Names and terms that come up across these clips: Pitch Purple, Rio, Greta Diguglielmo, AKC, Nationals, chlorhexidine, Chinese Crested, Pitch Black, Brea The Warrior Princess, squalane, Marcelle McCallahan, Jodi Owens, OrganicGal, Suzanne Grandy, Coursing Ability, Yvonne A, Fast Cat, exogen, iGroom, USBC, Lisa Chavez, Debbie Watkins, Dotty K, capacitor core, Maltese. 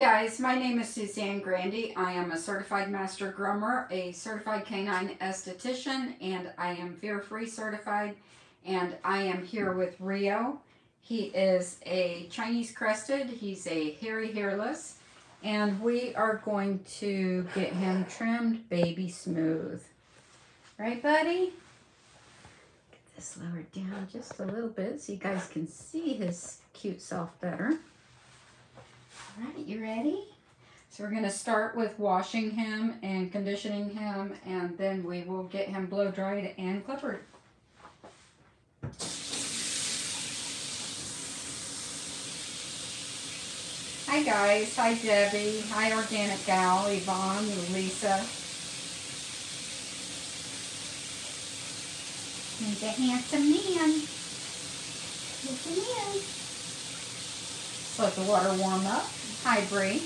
Guys, my name is Suzanne Grandy. I am a certified master groomer, a certified canine esthetician, and I am fear-free certified, and I am here with Rio. He is a Chinese Crested. He's a hairy hairless, and we are going to get him trimmed baby smooth. Right, buddy? Get this lowered down just a little bit so you guys can see his cute self better. All right, you ready? So we're going to start with washing him and conditioning him, and then we will get him blow dried and clippered. Hi guys, hi Debbie, hi Organic Gal, Yvonne, Lisa. He's a handsome man. Yes, he is. Let the water warm up. Hi, Bree.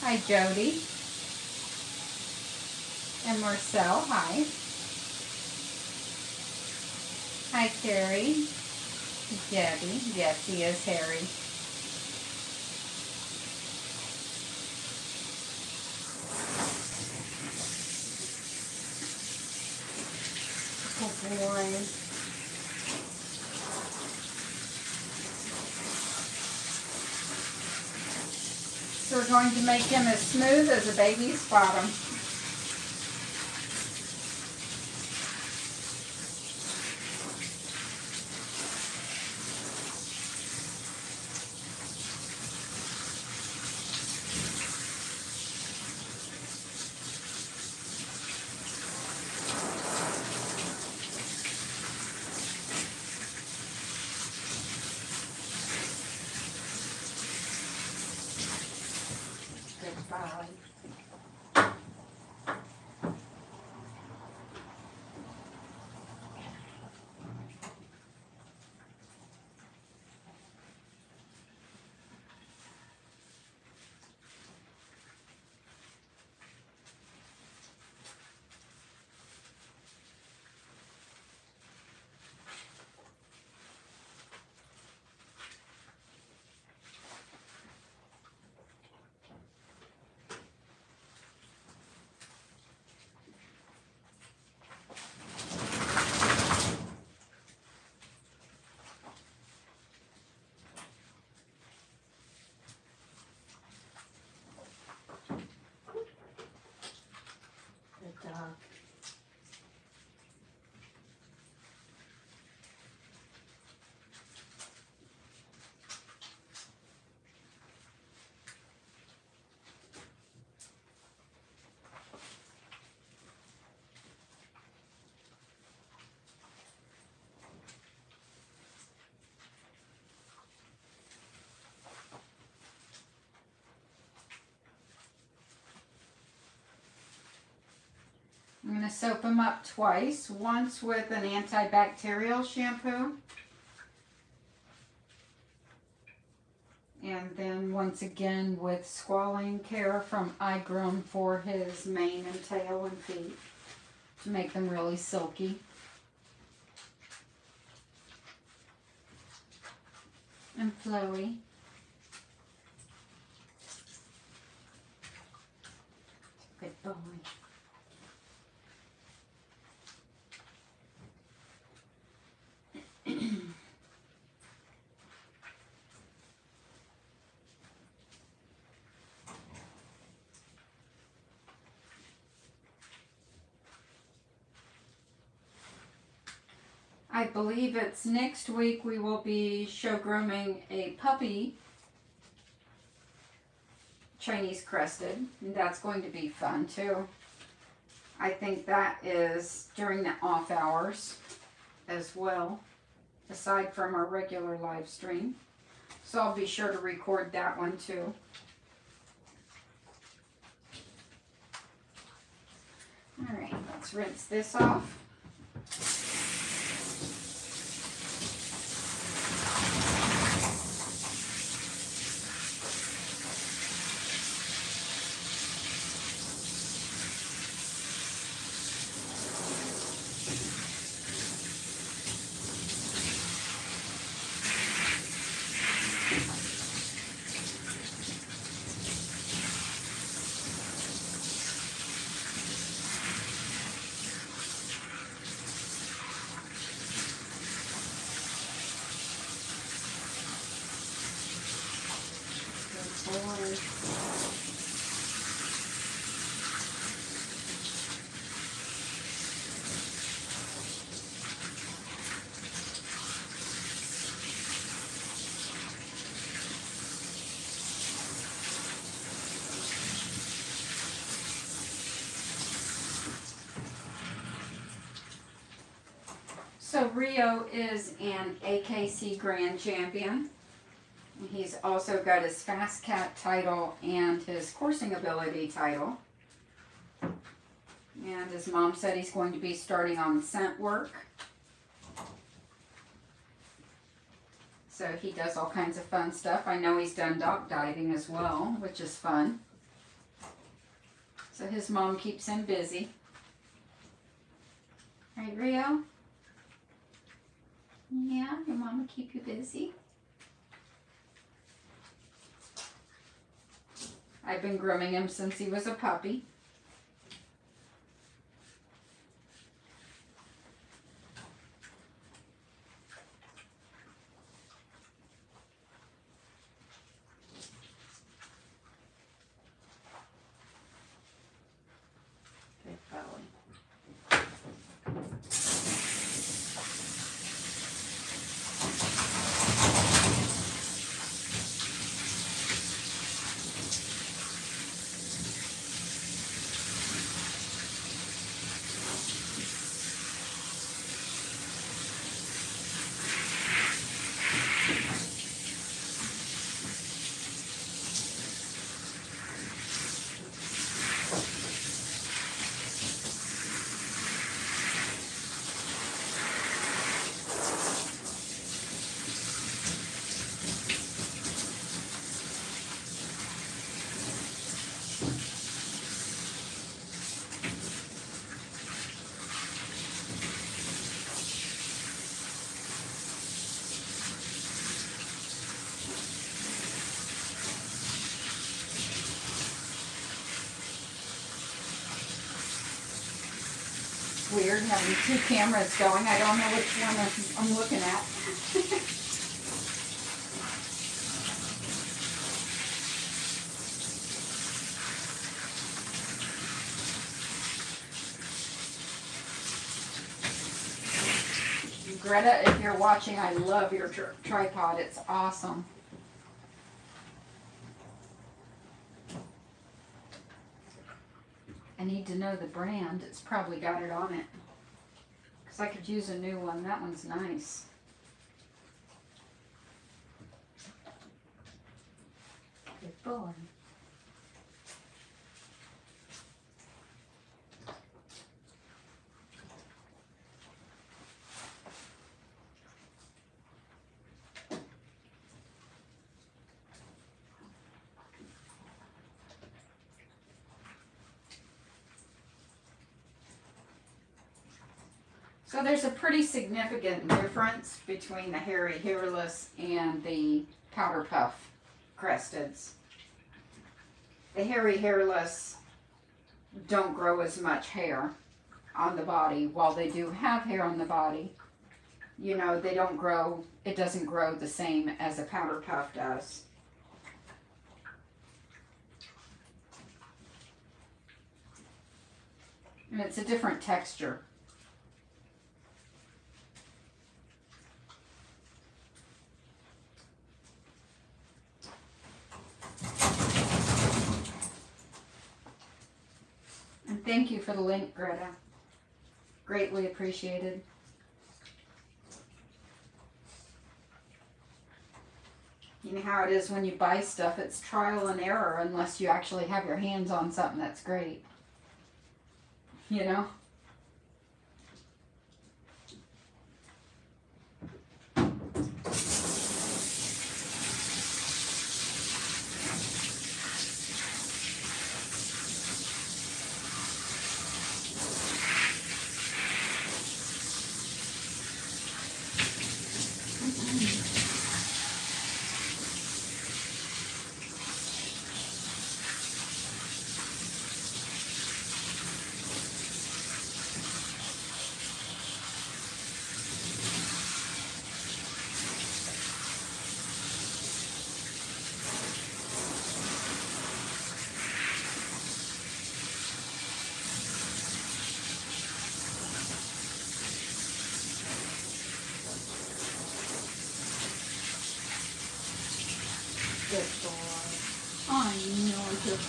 Hi, Jodi. And Marcelle, hi. Hi, Carrie. Debbie, yes, he is hairy. Good boy. So we're going to make him as smooth as a baby's bottom. I'm going to soap him up twice, once with an antibacterial shampoo, and then once again with squalane care from iGroom for his mane and tail and feet to make them really silky. And flowy. Good boy. I believe it's next week we will be show grooming a puppy, Chinese Crested, and that's going to be fun too. I think that is during the off hours as well, aside from our regular live stream. So I'll be sure to record that one too. All right, let's rinse this off. So Rio is an AKC Grand Champion. He's also got his Fast Cat title and his Coursing Ability title. And his mom said he's going to be starting on scent work. So he does all kinds of fun stuff. I know he's done dock diving as well, which is fun. So his mom keeps him busy. Right, Rio? Yeah, your mama keep you busy. I've been grooming him since he was a puppy. Weird having two cameras going. I don't know which one I'm looking at. Greta, if you're watching, I love your tripod. It's awesome. I need to know the brand. It's probably got it on it. Because I could use a new one. That one's nice. Good boy. So there's a pretty significant difference between the hairy hairless and the powder puff cresteds. The hairy hairless don't grow as much hair on the body. While they do have hair on the body, you know, they don't grow, it doesn't grow the same as a powder puff does. And it's a different texture. Thank you for the link, Greta. Greatly appreciated. You know how it is when you buy stuff, it's trial and error unless you actually have your hands on something that's great. You know?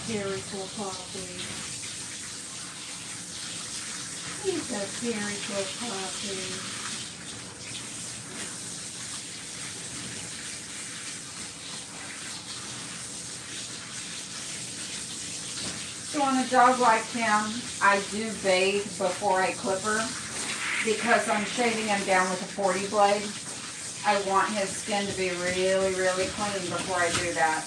Very cool puppy. He's a very cool puppy. a dog like him, I do bathe before I clip her because I'm shaving him down with a 40 blade. I want his skin to be really, really clean before I do that.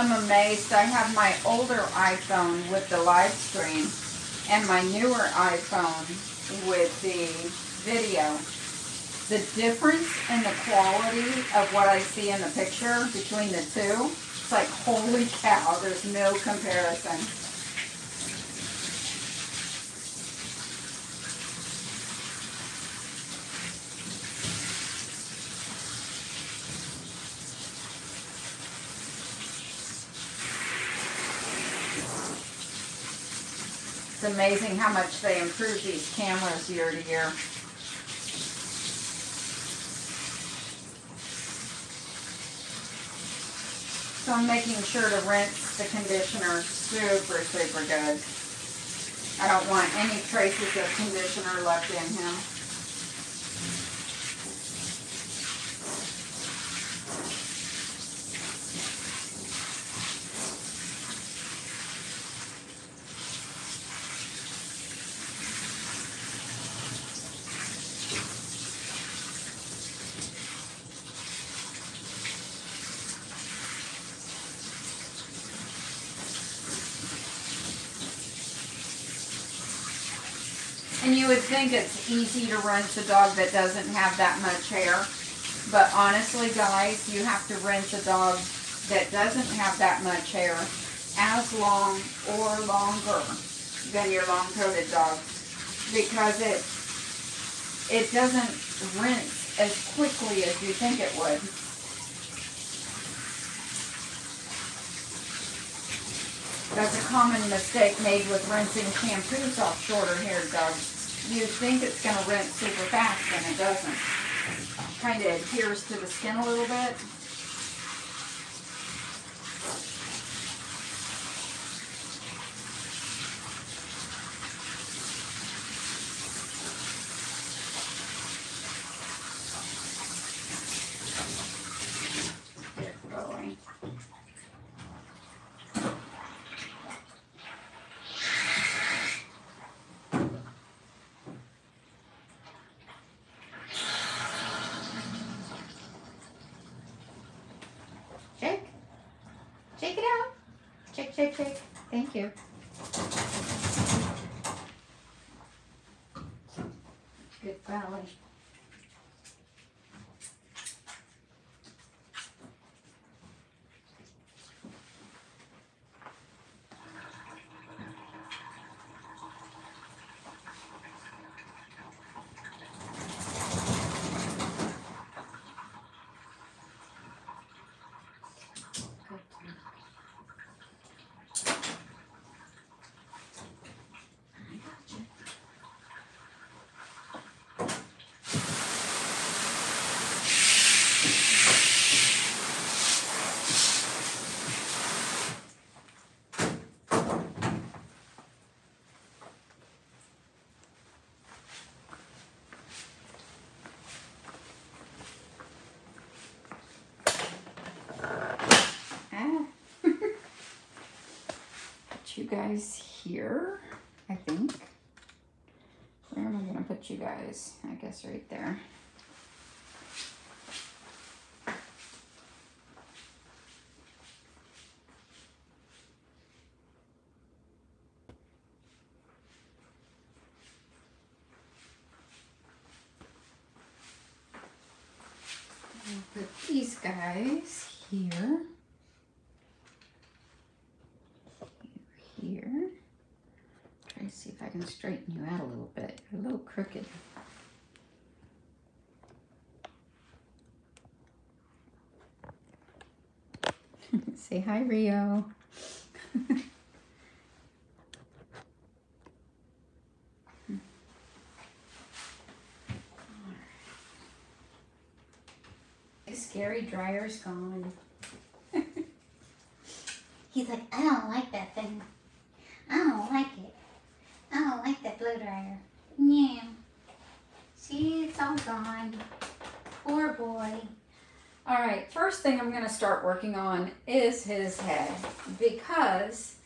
I'm amazed. I have my older iPhone with the live stream and my newer iPhone with the video. The difference in the quality of what I see in the picture between the two, it's like, holy cow, there's no comparison. It's amazing how much they improve these cameras year to year. So I'm making sure to rinse the conditioner super, super good. I don't want any traces of conditioner left in him. I think it's easy to rinse a dog that doesn't have that much hair, but honestly guys, you have to rinse a dog that doesn't have that much hair as long or longer than your long-coated dog, because it doesn't rinse as quickly as you think it would. That's a common mistake made with rinsing shampoos off shorter-haired dogs. You think it's going to rinse super fast, and it doesn't. It kind of adheres to the skin a little bit. You guys here, I think. Where am I gonna put you guys? I guess right there. I'll put these guys here. Straighten you out a little bit. You're a little crooked. Say hi, Rio. Gary Dryer's gone. He's like, I don't like that thing. I don't like it. I don't like that blow dryer. Yeah. See, it's all gone. Poor boy. All right, first thing I'm going to start working on is his head, because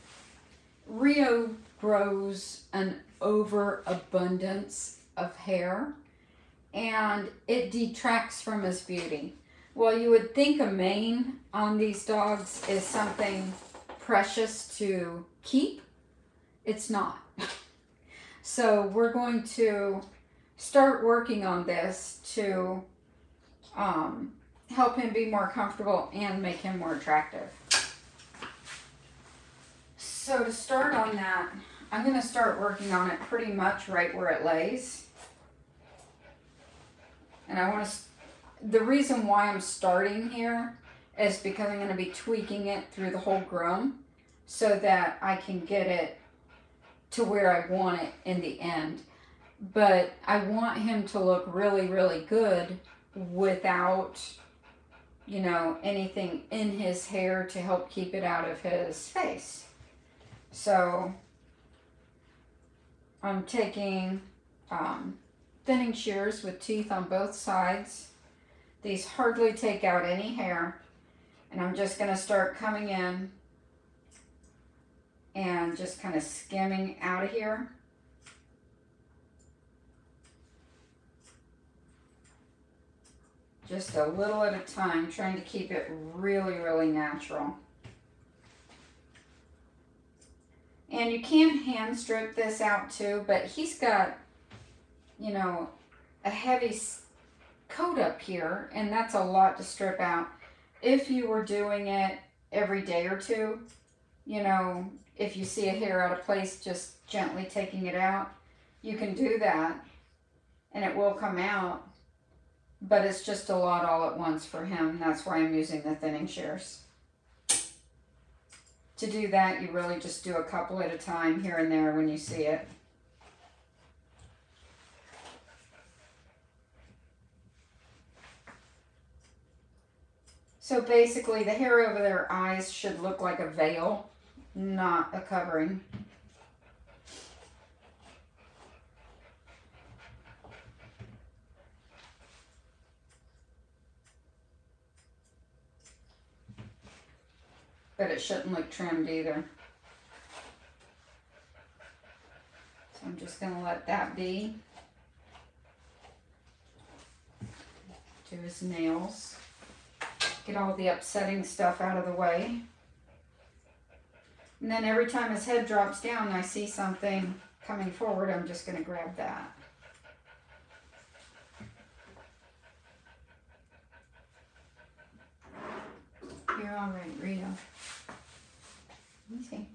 Rio grows an overabundance of hair and it detracts from his beauty. Well, you would think a mane on these dogs is something precious to keep. It's not. So we're going to start working on this to help him be more comfortable and make him more attractive. So to start on that, I'm going to start working on it pretty much right where it lays. And I want to, the reason why I'm starting here is because I'm going to be tweaking it through the whole groom so that I can get it to where I want it in the end. But I want him to look really, really good without, you know, anything in his hair to help keep it out of his face. So I'm taking thinning shears with teeth on both sides. These hardly take out any hair. And I'm just going to start coming in and just kind of skimming out of here. Just a little at a time, trying to keep it really, really natural. And you can hand strip this out too, but he's got, you know, a heavy coat up here, and that's a lot to strip out. If you were doing it every day or two, you know, if you see a hair out of place, just gently taking it out, you can do that and it will come out, but it's just a lot all at once for him. That's why I'm using the thinning shears. To do that, you really just do a couple at a time here and there when you see it. So basically, the hair over their eyes should look like a veil, not a covering. But it shouldn't look trimmed either. So I'm just going to let that be. Do his nails. Get all the upsetting stuff out of the way. And then every time his head drops down and I see something coming forward, I'm just going to grab that. You're all right, Rio. Let me see.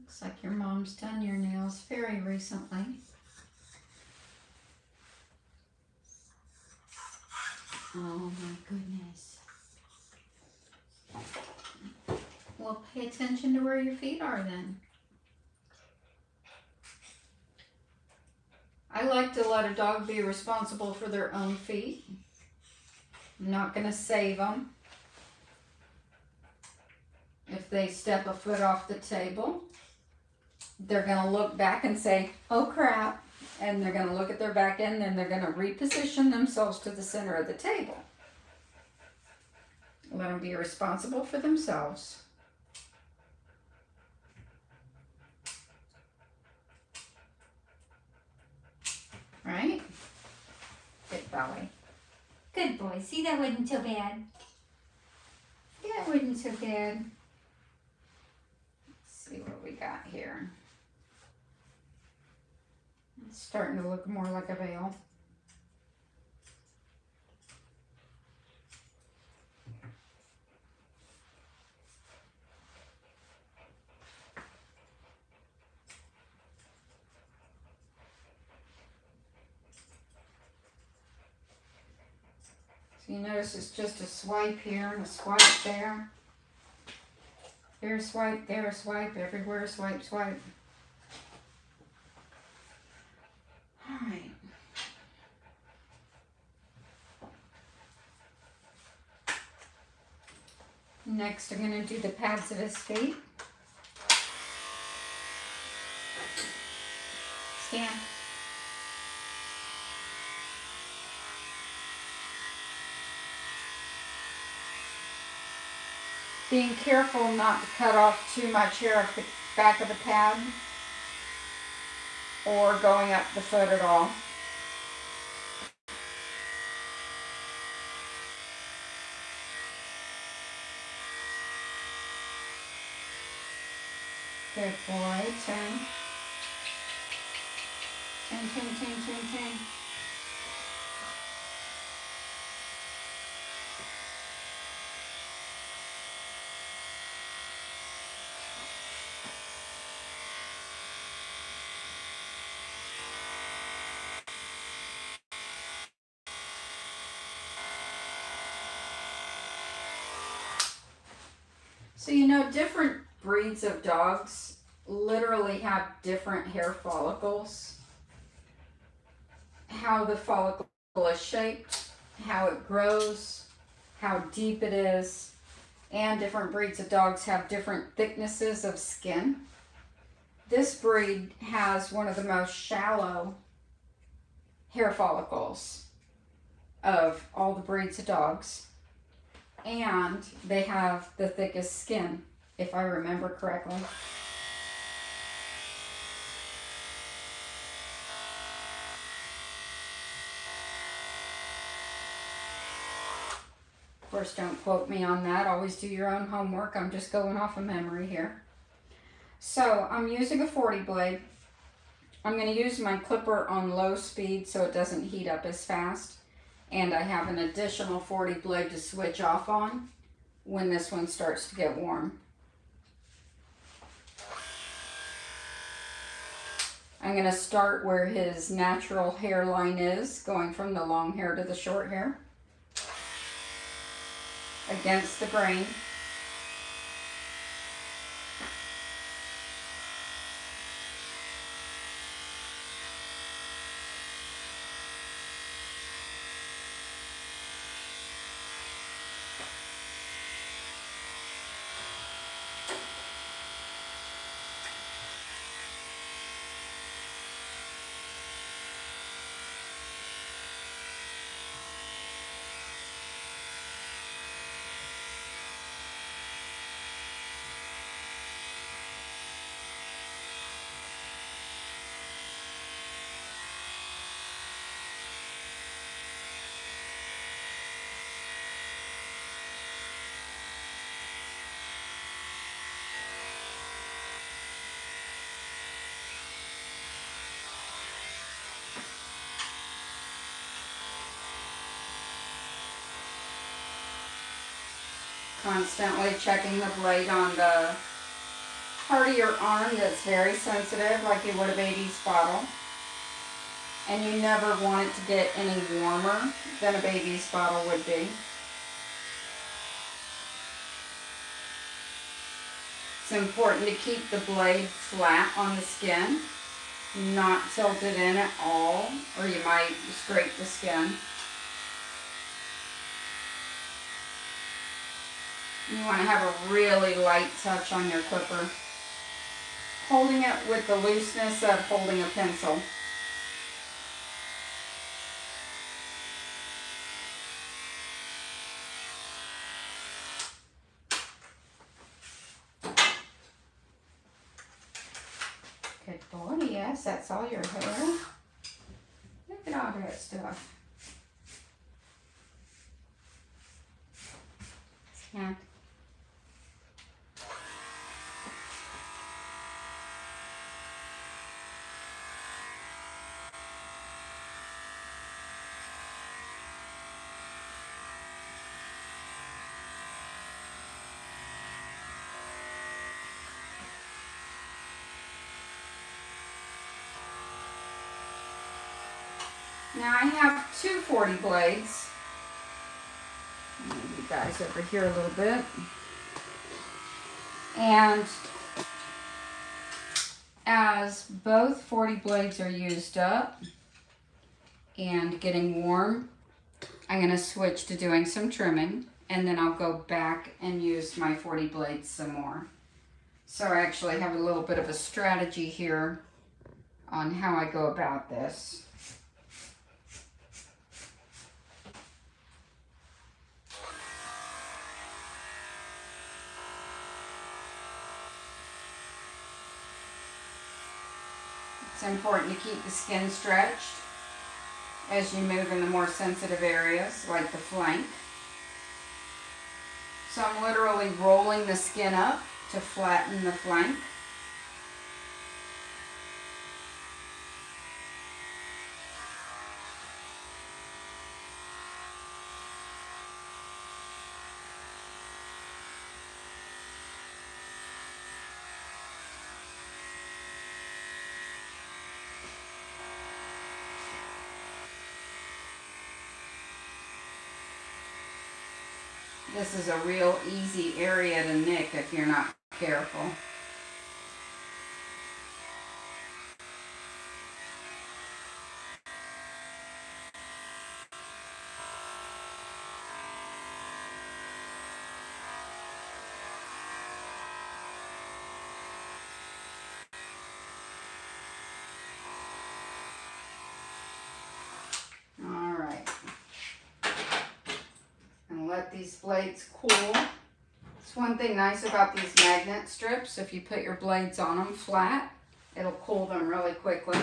Looks like your mom's done your nails very recently. Oh my goodness. Well, pay attention to where your feet are then. I like to let a dog be responsible for their own feet. I'm not going to save them. If they step a foot off the table, they're going to look back and say, oh crap. And they're going to look at their back end and they're going to reposition themselves to the center of the table. Let them be responsible for themselves. Right? Good boy. Good boy. See, that wasn't so bad. Yeah, it wasn't so bad. Let's see what we got here. It's starting to look more like a veil. So you notice it's just a swipe here and a swipe there. Here a swipe, there a swipe, everywhere a swipe, swipe. All right. Next, I'm going to do the paths of escape. Stand. Being careful not to cut off too much here off the back of the pad or going up the foot at all. Good boy, turn. Turn, turn, turn, turn, turn. So, you know, different breeds of dogs literally have different hair follicles, how the follicle is shaped, how it grows, how deep it is, and different breeds of dogs have different thicknesses of skin. This breed has one of the most shallow hair follicles of all the breeds of dogs, and they have the thickest skin, if I remember correctly. Of course, don't quote me on that. Always do your own homework. I'm just going off of memory here. So I'm using a 40 blade. I'm going to use my clipper on low speed so it doesn't heat up as fast. And I have an additional 40 blade to switch off on when this one starts to get warm. I'm going to start where his natural hairline is, going from the long hair to the short hair, against the grain. Constantly checking the blade on the part of your arm that's very sensitive, like you would a baby's bottle. And you never want it to get any warmer than a baby's bottle would be. It's important to keep the blade flat on the skin, not tilted in at all, or you might scrape the skin. You want to have a really light touch on your clipper, holding it with the looseness of holding a pencil. Good boy, yes, that's all your hair. Look at all that stuff. Yeah. Now I have two 40 blades. Move you guys over here a little bit. And as both 40 blades are used up, and getting warm, I'm going to switch to doing some trimming, and then I'll go back and use my 40 blades some more. So I actually have a little bit of a strategy here on how I go about this. It's important to keep the skin stretched as you move in the more sensitive areas, like the flank. So I'm literally rolling the skin up to flatten the flank. This is a real easy area to nick if you're not careful. These blades cool. It's one thing nice about these magnet strips, if you put your blades on them flat, it'll cool them really quickly.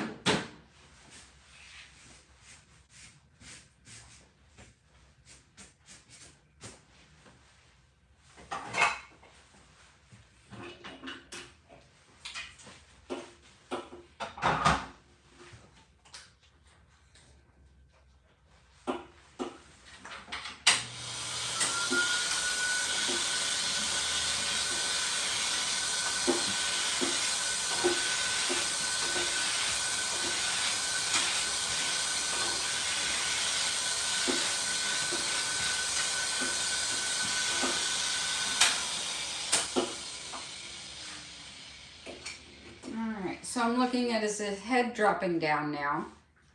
So I'm looking at his head dropping down now.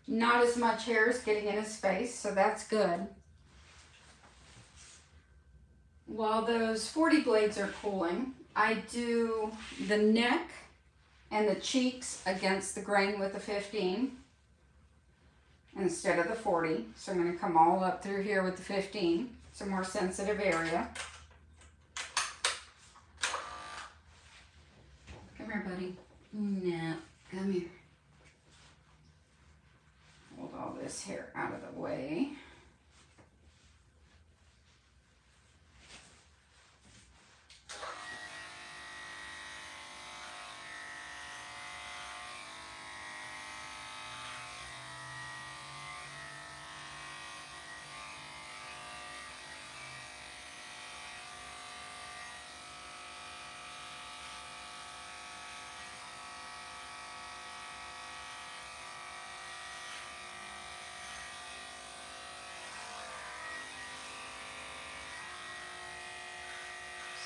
Not as much hair is getting in his face, so that's good. While those 40 blades are cooling, I do the neck and the cheeks against the grain with the 15 instead of the 40. So I'm going to come all up through here with the 15. It's a more sensitive area. Come here, buddy. No, come here. Hold all this hair out of the way.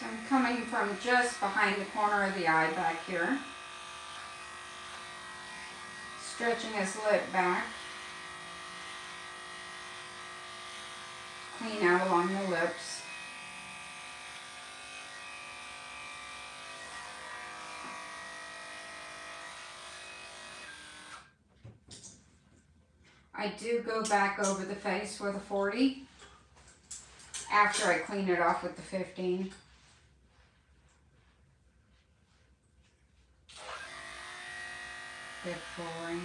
I'm coming from just behind the corner of the eye back here, stretching his lip back, clean out along the lips. I do go back over the face with a 40 after I clean it off with the 15. Good boy.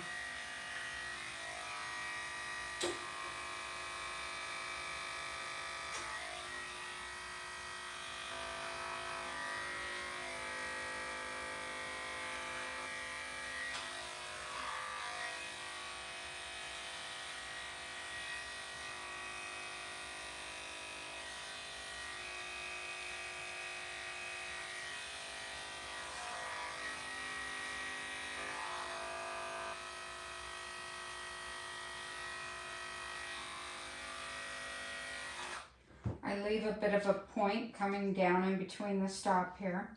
I leave a bit of a point coming down in between the stop here.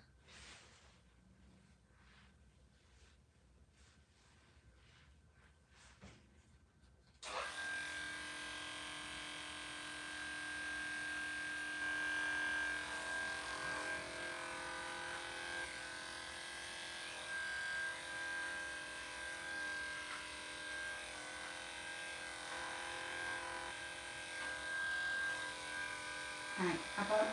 Right, about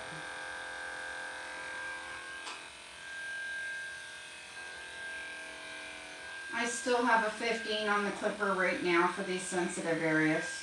I still have a 15 on the clipper right now for these sensitive areas.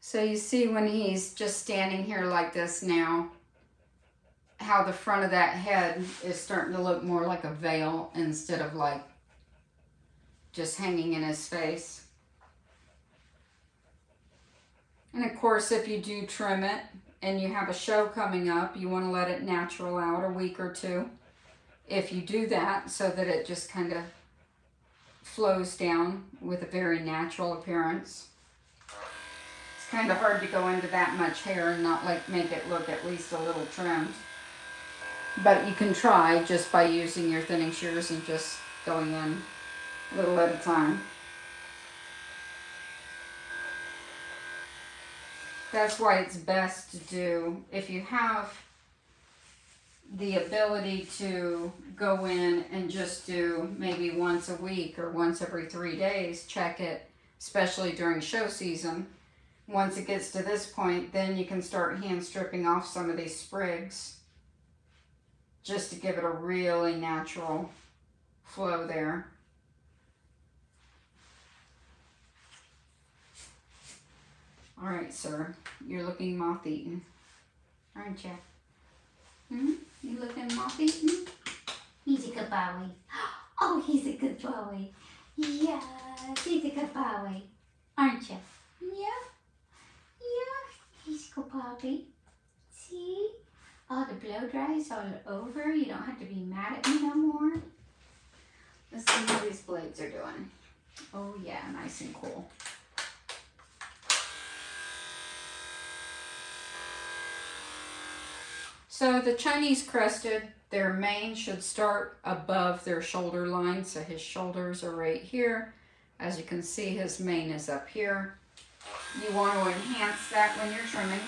So you see when he's just standing here like this now, how the front of that head is starting to look more like a veil instead of like just hanging in his face. And of course, if you do trim it and you have a show coming up, you want to let it natural out a week or two. If you do that, so that it just kind of flows down with a very natural appearance. Kind of hard to go into that much hair and not like make it look at least a little trimmed, but you can try just by using your thinning shears and just going in a little at a time. That's why it's best to do, if you have the ability to go in and just do maybe once a week or once every 3 days, check it, especially during show season. Once it gets to this point, then you can start hand stripping off some of these sprigs just to give it a really natural flow there. All right, sir, you're looking moth-eaten, aren't you? Hmm? You looking moth-eaten? He's a good bowie. Oh, he's a good bowie. Yes, he's a good bowie, aren't you? Yeah. Yeah, he's a puppy. See? All the blow dries all over. You don't have to be mad at me no more. Let's see how these blades are doing. Oh yeah, nice and cool. So the Chinese Crested, their mane should start above their shoulder line. So his shoulders are right here. As you can see, his mane is up here. You want to enhance that when you're trimming.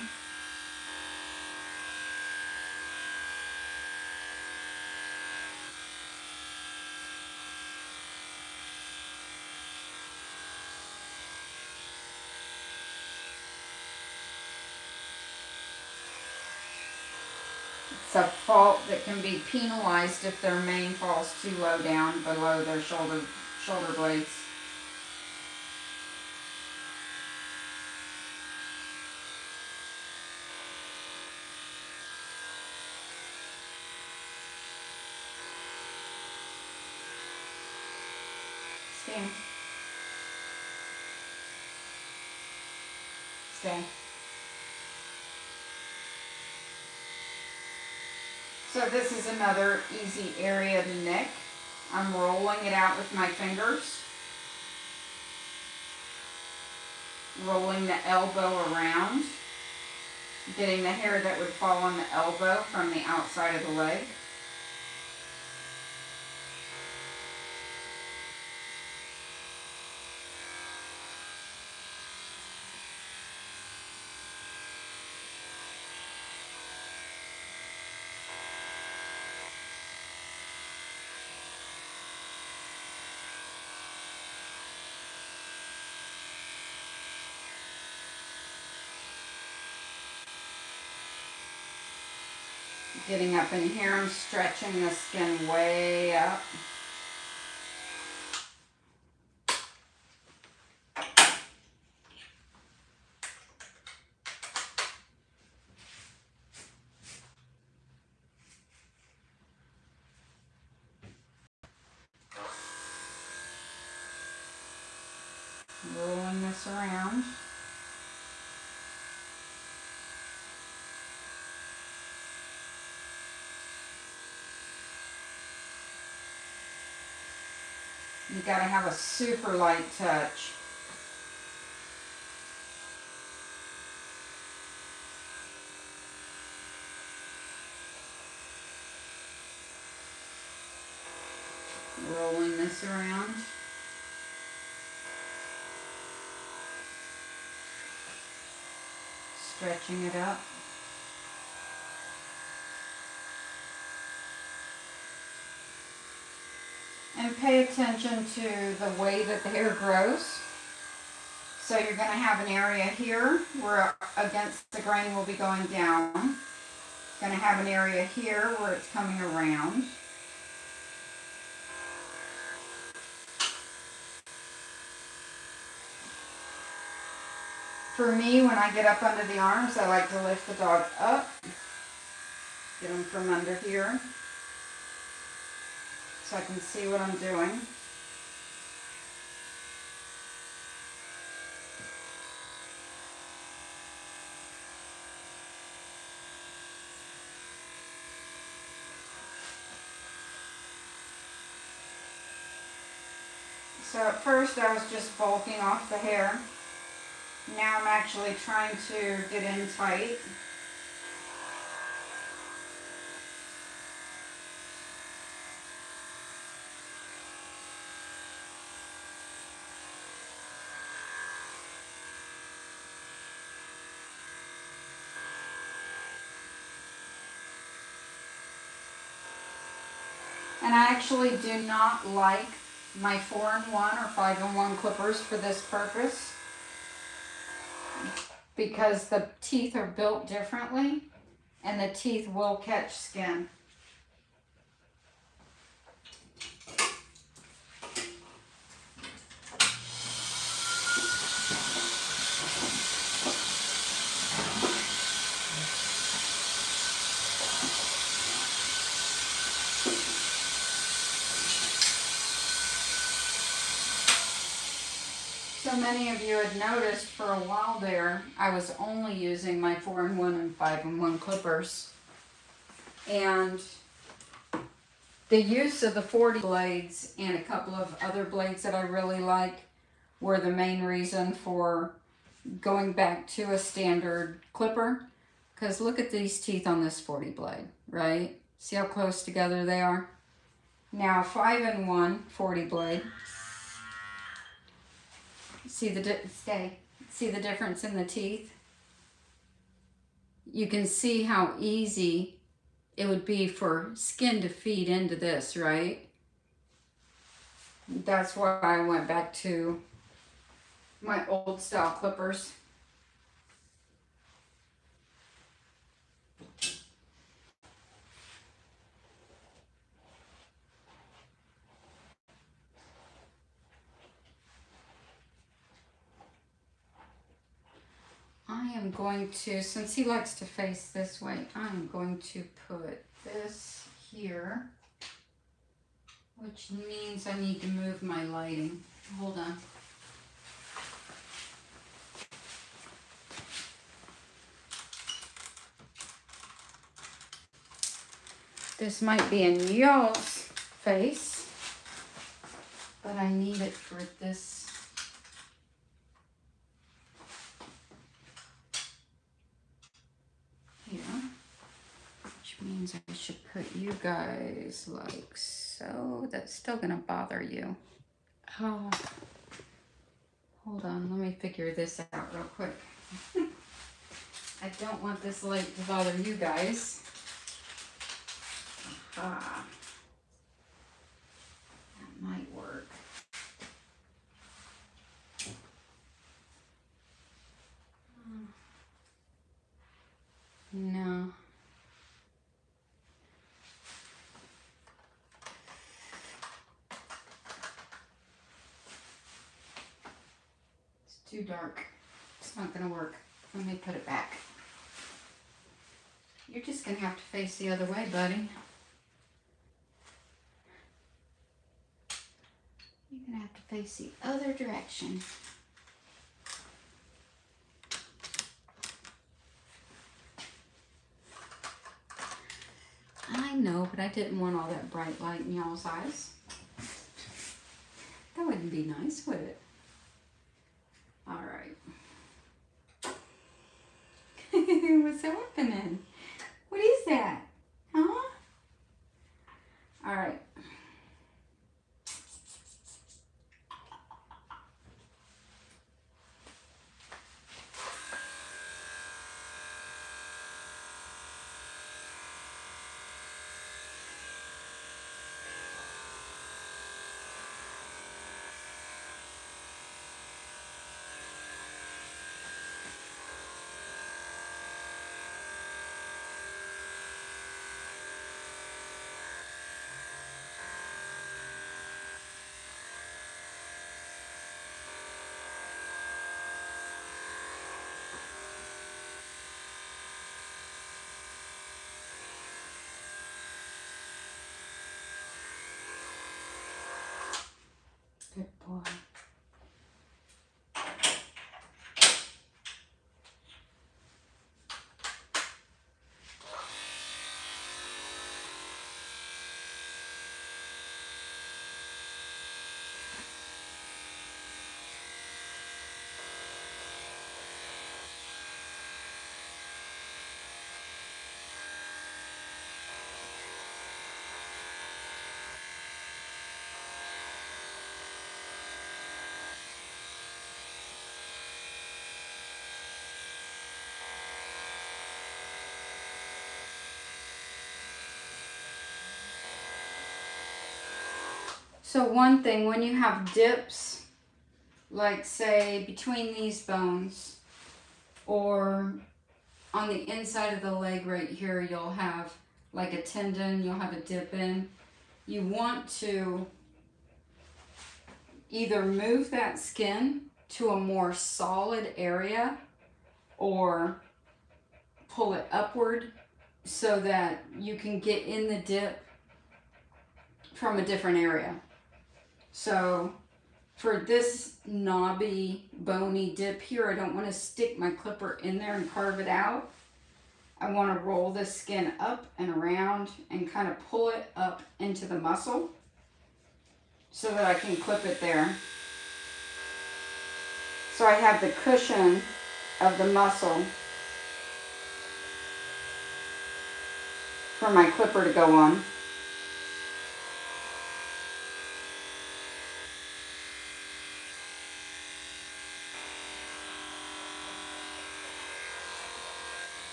It's a fault that can be penalized if their mane falls too low down below their shoulder blades. Stay. So this is another easy area to nick. I'm rolling it out with my fingers. Rolling the elbow around. Getting the hair that would fall on the elbow from the outside of the leg. Getting up in here, I'm stretching the skin way up. Rolling this around. around. You gotta have a super light touch. Rolling this around. Stretching it up. And pay attention to the way that the hair grows. So you're going to have an area here where against the grain will be going down. You're going to have an area here where it's coming around. For me, when I get up under the arms, I like to lift the dog up. Get them from under here. So I can see what I'm doing. So at first I was just bulking off the hair. Now I'm actually trying to get in tight. And I actually do not like my 4-in-1 or 5-in-1 clippers for this purpose because the teeth are built differently and the teeth will catch skin. Many of you had noticed for a while there, I was only using my 4-in-1 and 5-in-1 clippers. And the use of the 40 blades and a couple of other blades that I really like were the main reason for going back to a standard clipper. Because look at these teeth on this 40 blade, right? See how close together they are? Now 5-in-1 40 blade. See the difference in the teeth? You can see how easy it would be for skin to feed into this, right? That's why I went back to my old style clippers. I am going to, since he likes to face this way, I'm going to put this here, which means I need to move my lighting. Hold on. This might be in y'all's face, but I need it for this. Means I should put you guys like so. That's still gonna bother you. Oh, hold on, let me figure this out real quick. I don't want this light to bother you guys. Aha. That might work. No. Too dark. It's not going to work. Let me put it back. You're just going to have to face the other way, buddy. You're going to have to face the other direction. know, but I didn't want all that bright light in y'all's eyes. That wouldn't be nice, would it? All right. What's happening? What is that? Huh? All right. Good boy. So one thing, when you have dips, like say between these bones or on the inside of the leg right here, you'll have like a tendon, you'll have a dip in. You want to either move that skin to a more solid area or pull it upward so that you can get in the dip from a different area. So for this knobby, bony dip here, I don't want to stick my clipper in there and carve it out. I want to roll this skin up and around and kind of pull it up into the muscle so that I can clip it there. So I have the cushion of the muscle for my clipper to go on.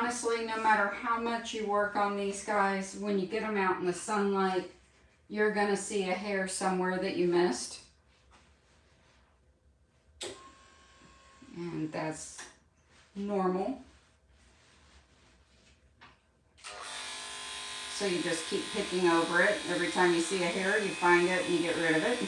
Honestly, no matter how much you work on these guys, when you get them out in the sunlight, you're going to see a hair somewhere that you missed. And that's normal. So you just keep picking over it. Every time you see a hair, you find it and you get rid of it.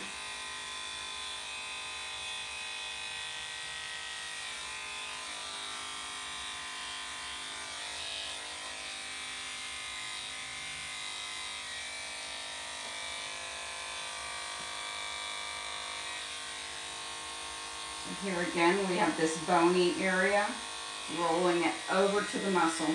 Here again, we have this bony area, rolling it over to the muscle.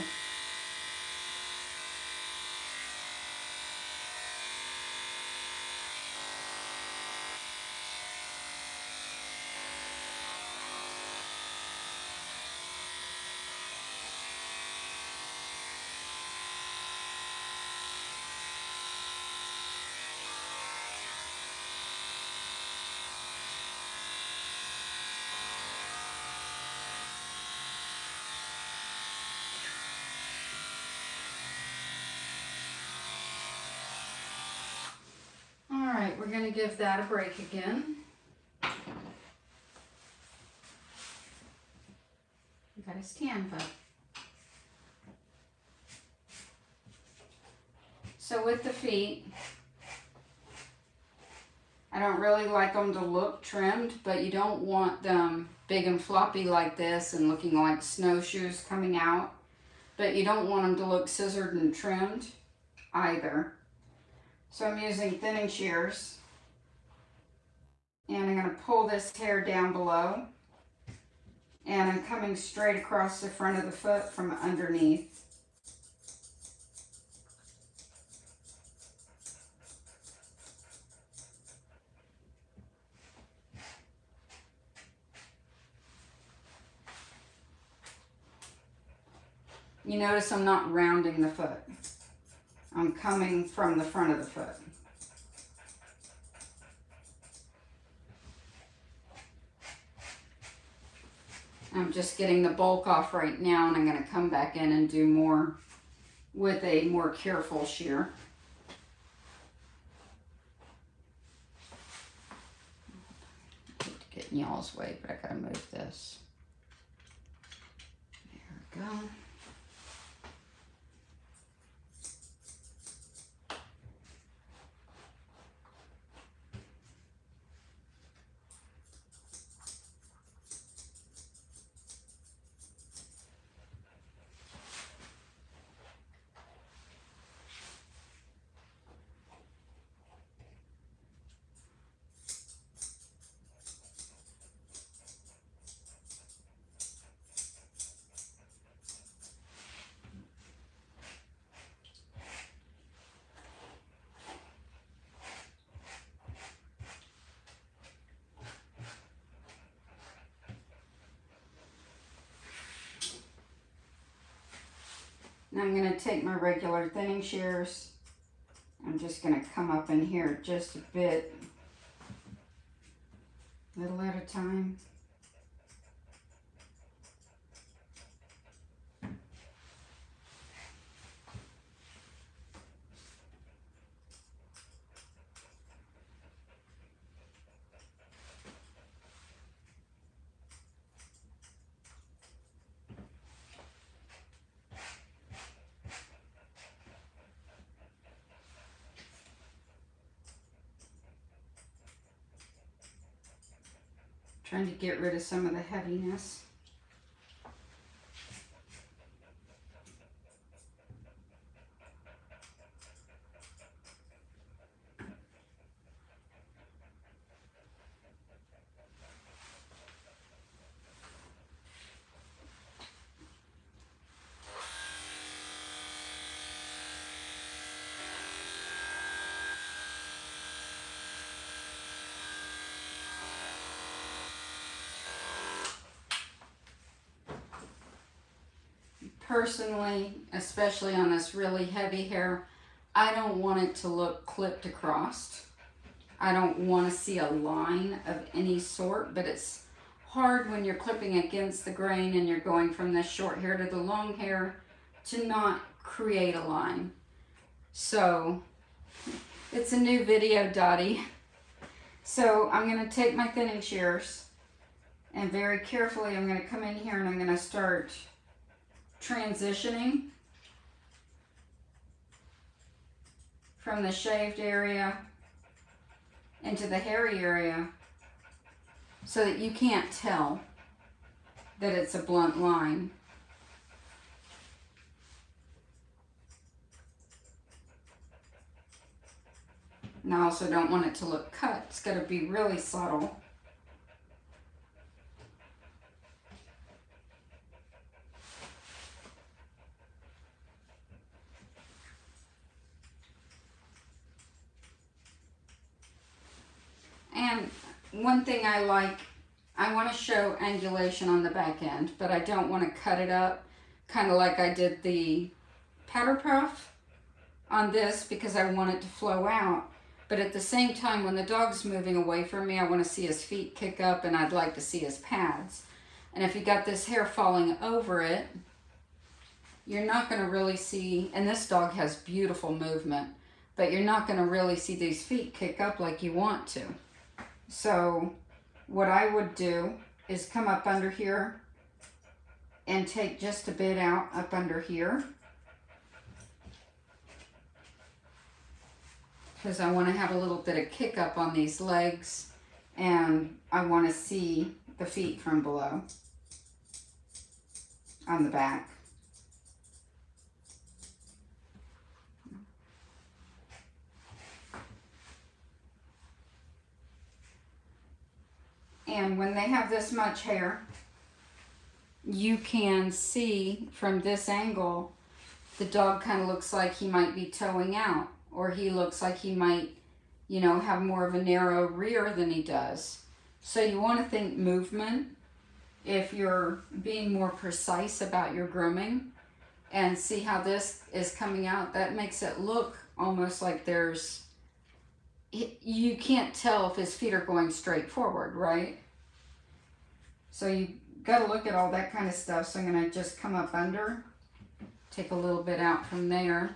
We're going to give that a break again. We got his canvas. So with the feet, I don't really like them to look trimmed, but you don't want them big and floppy like this and looking like snowshoes coming out. But you don't want them to look scissored and trimmed either. So I'm using thinning shears, and I'm going to pull this hair down below and I'm coming straight across the front of the foot from underneath. You notice I'm not rounding the foot. I'm coming from the front of the foot. I'm just getting the bulk off right now, and I'm going to come back in and do more with a more careful shear. Getting y'all's way, but I got to move this. There we go. Now I'm going to take my regular thinning shears. I'm just going to come up in here just a bit, little at a time. Trying to get rid of some of the heaviness. Personally, especially on this really heavy hair, I don't want it to look clipped across. I don't want to see a line of any sort, but it's hard when you're clipping against the grain and you're going from the short hair to the long hair to not create a line. So it's a new video, Dotty. So I'm going to take my thinning shears and very carefully I'm going to come in here and I'm going to start transitioning from the shaved area into the hairy area so that you can't tell that it's a blunt line. And I also don't want it to look cut. It's got to be really subtle. And one thing I like, I want to show angulation on the back end, but I don't want to cut it up, kind of like I did the powder puff on this, because I want it to flow out. But at the same time, when the dog's moving away from me, I want to see his feet kick up and I'd like to see his pads. And if you got this hair falling over it, you're not going to really see, and this dog has beautiful movement, but you're not going to really see these feet kick up like you want to. So what I would do is come up under here and take just a bit out up under here, because I want to have a little bit of kick up on these legs and I want to see the feet from below on the back. And when they have this much hair, you can see from this angle, the dog kind of looks like he might be toeing out, or he looks like he might, you know, have more of a narrow rear than he does. So you want to think movement if you're being more precise about your grooming, and see how this is coming out. That makes it look almost like there's, you can't tell if his feet are going straight forward, right? So you got to look at all that kind of stuff. So I'm going to just come up under, take a little bit out from there.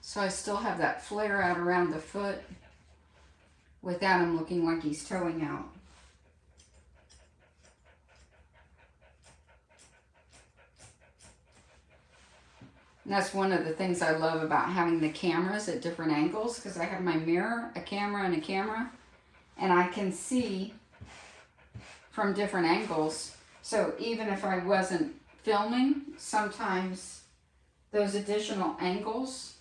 So I still have that flare out around the foot without him looking like he's toeing out. And that's one of the things I love about having the cameras at different angles, because I have my mirror, a camera, and a camera, and I can see from different angles. So even if I wasn't filming, sometimes those additional angles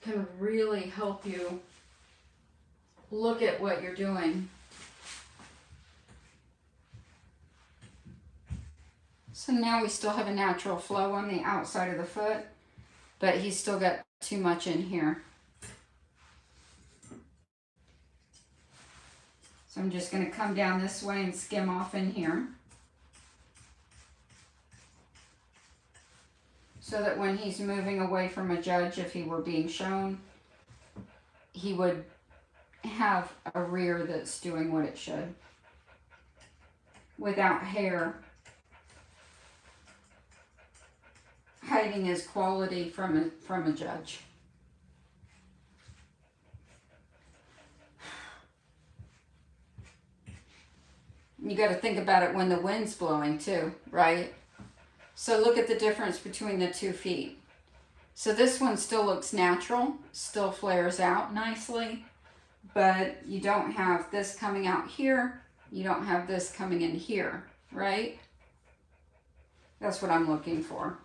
can really help you look at what you're doing. So now we still have a natural flow on the outside of the foot, but he's still got too much in here. So I'm just going to come down this way and skim off in here, so that when he's moving away from a judge, if he were being shown, he would have a rear that's doing what it should without hair hiding his quality from a judge. You got to think about it when the wind's blowing too, right? So look at the difference between the 2 feet. So this one still looks natural, still flares out nicely, but you don't have this coming out here. You don't have this coming in here, right? That's what I'm looking for.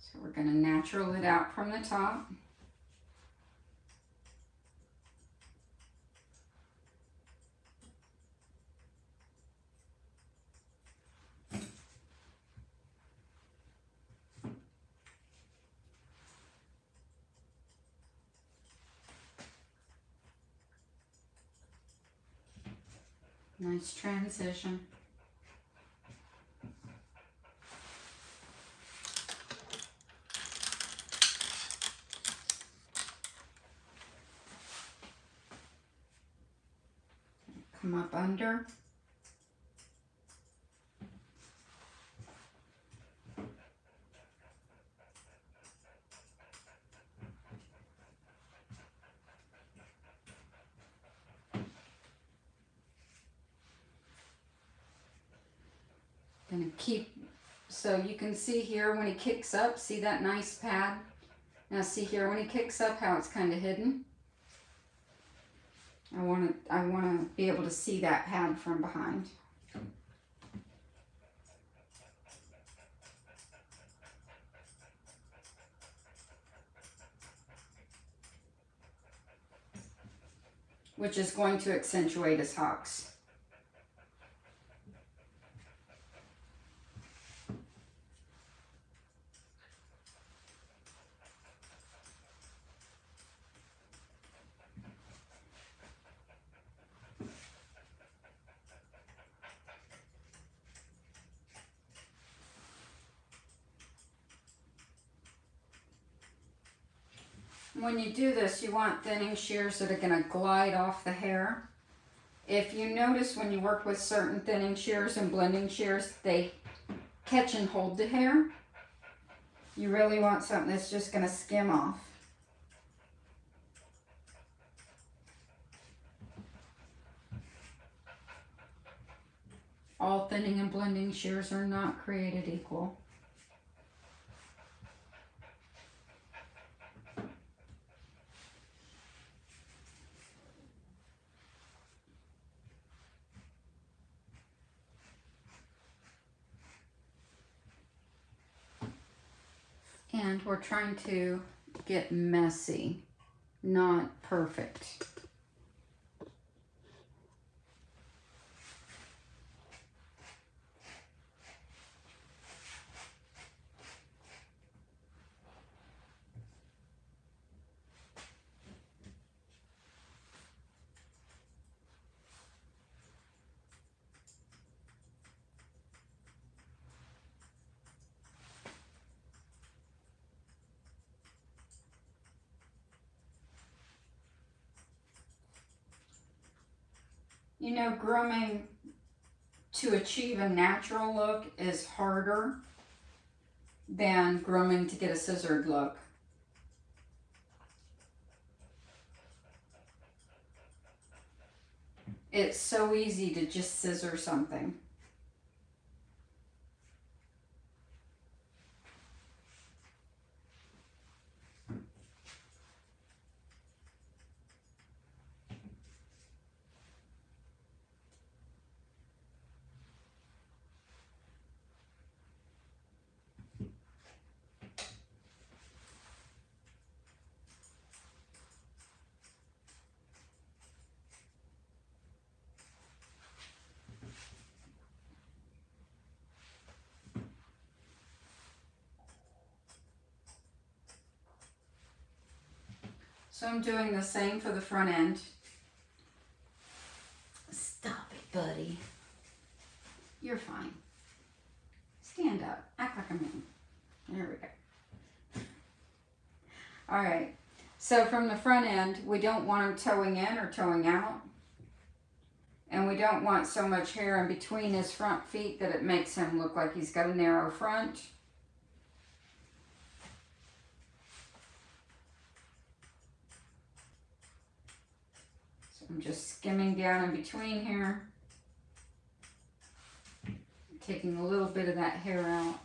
So we're going to natural it out from the top. Nice transition. Come up under. So you can see here when he kicks up, see that nice pad? Now see here when he kicks up how it's kind of hidden. I want to be able to see that pad from behind. Which is going to accentuate his hocks. When you do this, you want thinning shears that are going to glide off the hair. If you notice when you work with certain thinning shears and blending shears, they catch and hold the hair. You really want something that's just going to skim off. All thinning and blending shears are not created equal. And we're trying to get messy, not perfect. You know, grooming to achieve a natural look is harder than grooming to get a scissored look. It's so easy to just scissor something. So I'm doing the same for the front end. Stop it, buddy. You're fine. Stand up. Act like a man. There we go. All right. So from the front end, we don't want them toeing in or toeing out. And we don't want so much hair in between his front feet that it makes him look like he's got a narrow front. I'm just skimming down in between here, taking a little bit of that hair out.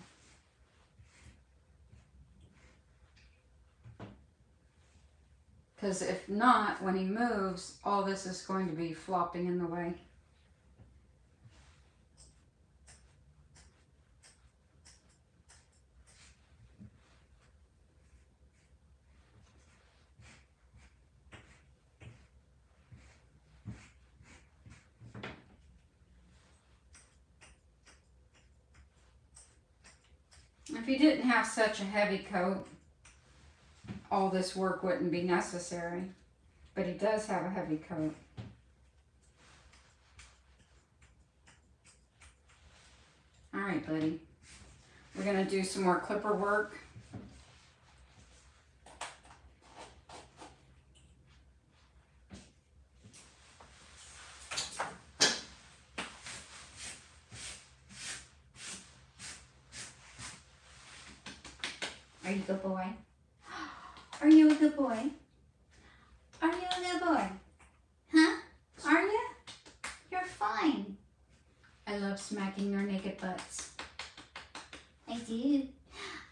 Because if not, when he moves, all this is going to be flopping in the way. If he didn't have such a heavy coat, all this work wouldn't be necessary, but he does have a heavy coat. All right, buddy. We're going to do some more clipper work. Are you a good boy? Are you a good boy? Are you a good boy? Huh? Are you? You're fine. I love smacking their naked butts. I do.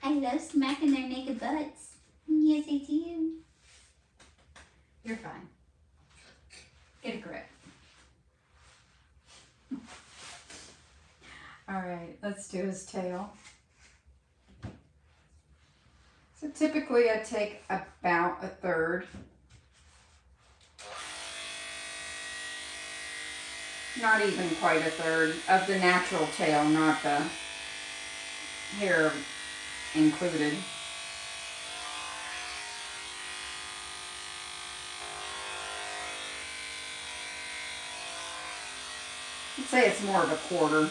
I love smacking their naked butts. Yes, I do. You're fine. Get a grip. All right, let's do his tail. So typically I take about a third. Not even quite a third of the natural tail, not the hair included. I'd say it's more of a quarter.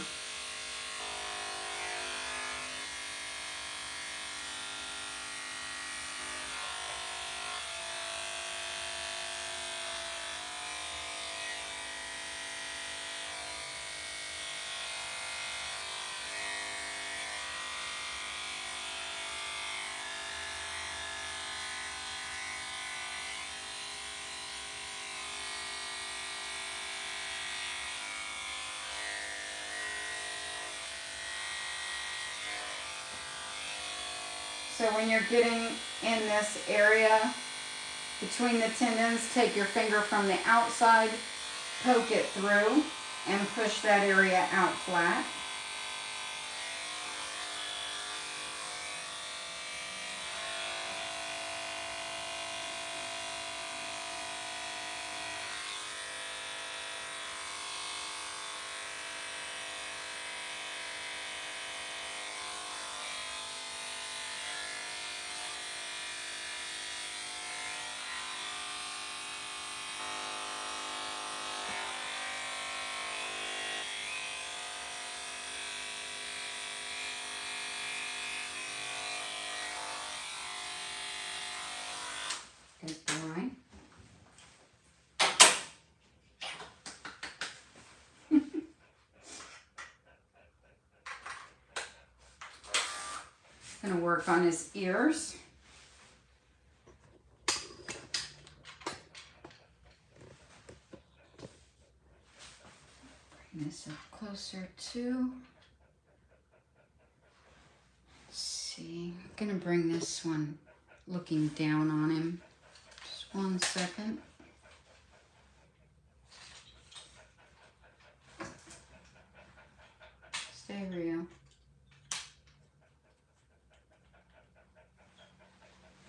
So when you're getting in this area between the tendons, take your finger from the outside, poke it through, and push that area out flat. going to work on his ears. Bring this up closer to. Let's see, I'm going to bring this one looking down on him. Just 1 second. Stay real.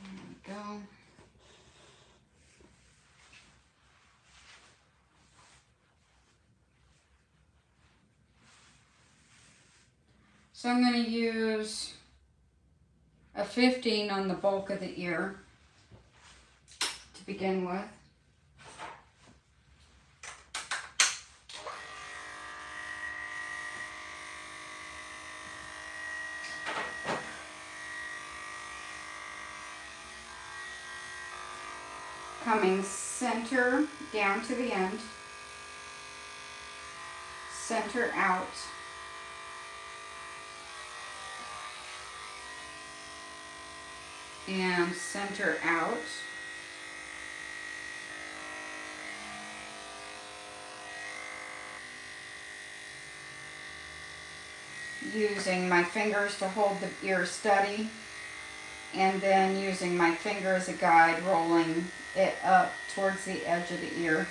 There we go. So I'm going to use a 15 on the bulk of the ear to begin with. Coming center down to the end, center out. And center out. Using my fingers to hold the ear steady, and then using my finger as a guide, rolling it up towards the edge of the ear.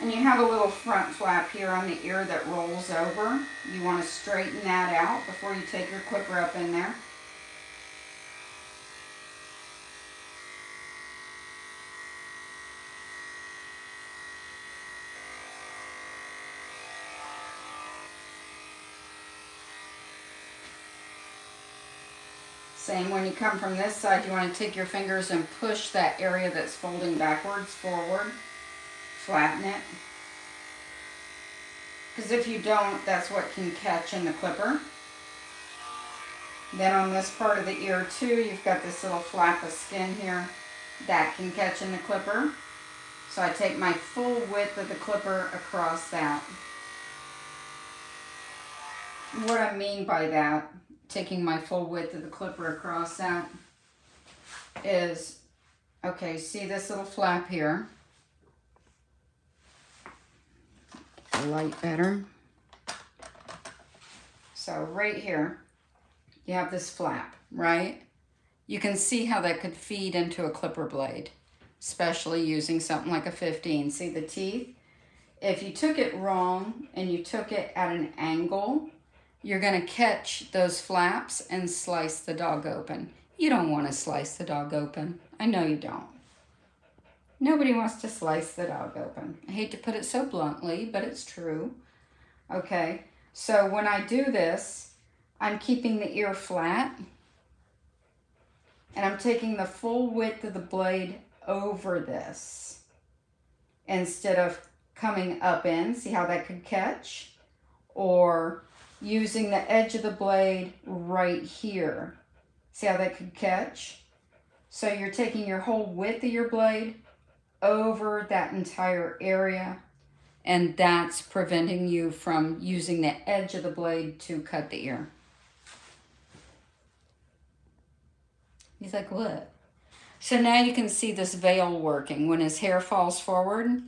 And you have a little front flap here on the ear that rolls over. You want to straighten that out before you take your clipper up in there. Same when you come from this side, you want to take your fingers and push that area that's folding backwards forward. Flatten it, because if you don't, that's what can catch in the clipper. Then on this part of the ear too, you've got this little flap of skin here that can catch in the clipper. So I take my full width of the clipper across that. What I mean by that, taking my full width of the clipper across that, is, okay, see this little flap here? Light better. So right here you have this flap, right? You can see how that could feed into a clipper blade, especially using something like a 15. See the teeth? If you took it wrong and you took it at an angle, you're going to catch those flaps and slice the dog open. You don't want to slice the dog open. I know you don't. Nobody wants to slice the dog open. I hate to put it so bluntly, but it's true. Okay, so when I do this, I'm keeping the ear flat, and I'm taking the full width of the blade over this instead of coming up in. See how that could catch? Or using the edge of the blade right here. See how that could catch? So you're taking your whole width of your blade over that entire area, and that's preventing you from using the edge of the blade to cut the ear. He's like, what? So now you can see this veil working when his hair falls forward.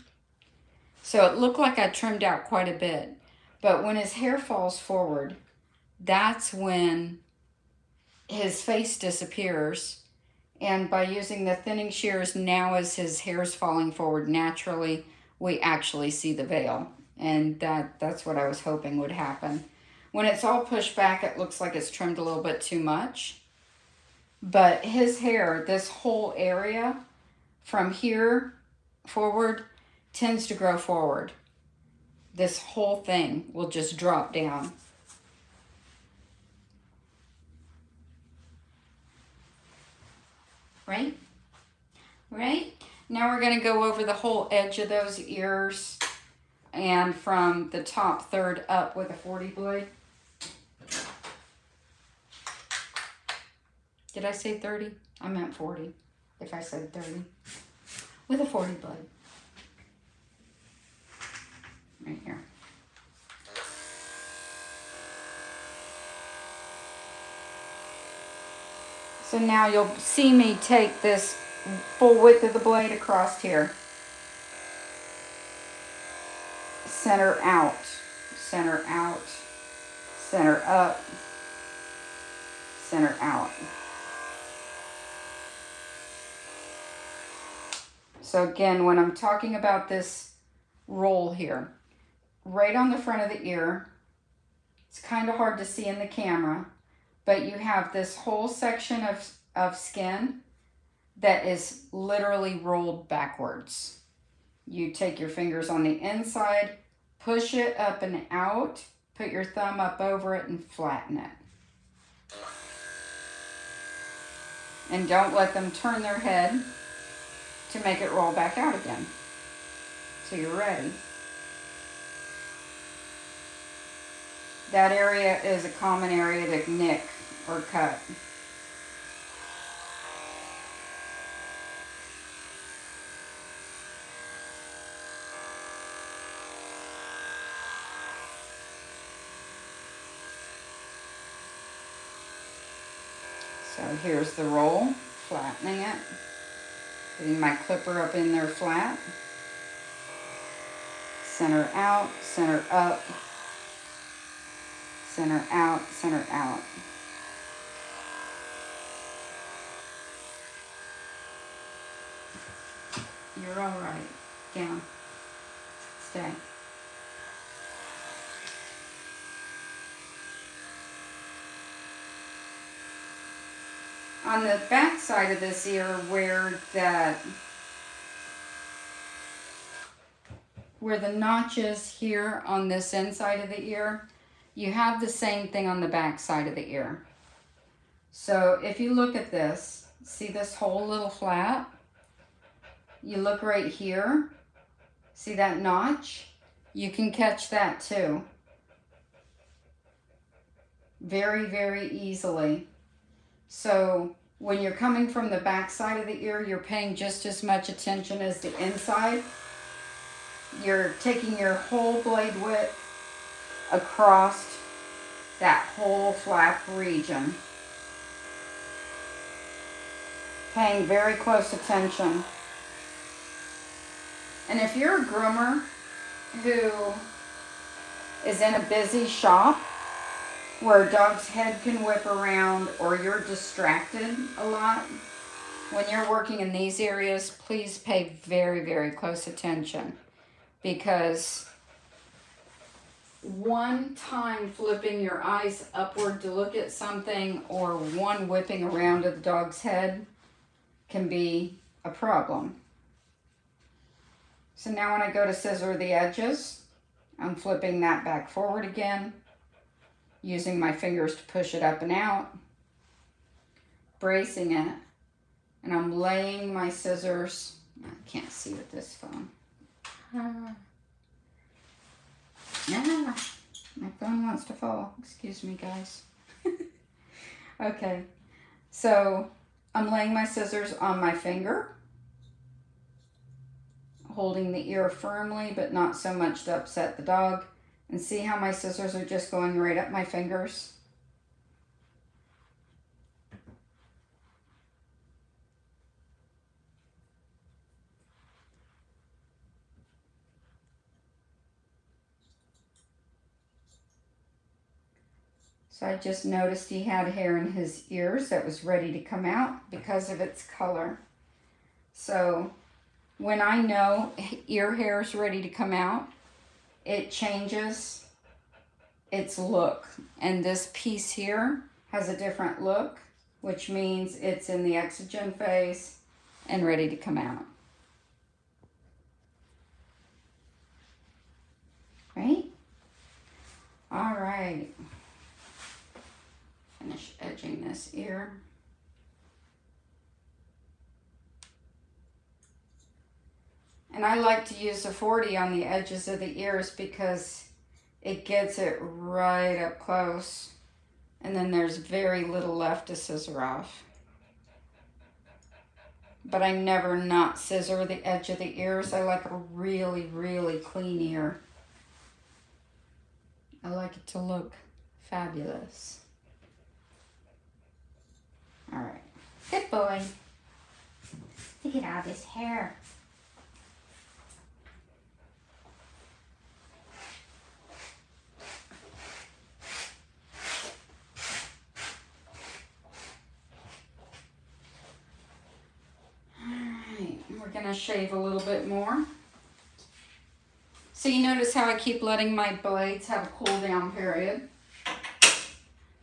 So it looked like I trimmed out quite a bit, but when his hair falls forward, that's when his face disappears. And by using the thinning shears, now as his hair's falling forward naturally, we actually see the veil. And that's what I was hoping would happen. When it's all pushed back, it looks like it's trimmed a little bit too much. But his hair, this whole area from here forward, tends to grow forward. This whole thing will just drop down. Right? Right? Now we're going to go over the whole edge of those ears and from the top third up with a 40 blade. Did I say 30? I meant 40 if I said 30. With a 40 blade. Right. So now you'll see me take this full width of the blade across here. Center out, center out, center up, center out. So again, when I'm talking about this roll here, right on the front of the ear, it's kind of hard to see in the camera, but you have this whole section of skin that is literally rolled backwards. You take your fingers on the inside, push it up and out, put your thumb up over it and flatten it. And don't let them turn their head to make it roll back out again. So you're ready. That area is a common area to nick or cut. So here's the roll, flattening it, getting my clipper up in there flat, center out, center up, center out, center out. You're all right. Down. Stay. On the back side of this ear, where the notch is here on this inside of the ear, you have the same thing on the back side of the ear. So if you look at this, see this whole little flap? You look right here, see that notch? You can catch that too. Very, very easily. So when you're coming from the back side of the ear, you're paying just as much attention as the inside. You're taking your whole blade width across that whole flap region. Paying very close attention. And if you're a groomer who is in a busy shop where a dog's head can whip around or you're distracted a lot, when you're working in these areas, please pay very, very close attention, because one time flipping your eyes upward to look at something or one whipping around of the dog's head can be a problem. So now when I go to scissor the edges, I'm flipping that back forward again, using my fingers to push it up and out, bracing it, and I'm laying my scissors. I can't see with this phone. Yeah, my phone wants to fall. Excuse me, guys. Okay, so I'm laying my scissors on my finger, holding the ear firmly, but not so much to upset the dog. And see how my scissors are just going right up my fingers? So I just noticed he had hair in his ears that was ready to come out because of its color. So when I know ear hair is ready to come out, it changes its look. And this piece here has a different look, which means it's in the exogen phase and ready to come out. Right? All right. Finish edging this ear. And I like to use a 40 on the edges of the ears because it gets it right up close, and then there's very little left to scissor off. But I never not scissor the edge of the ears. I like a really, really clean ear. I like it to look fabulous. All right. boy to get out of his hair. Gonna shave a little bit more. So you notice how I keep letting my blades have a cool down period.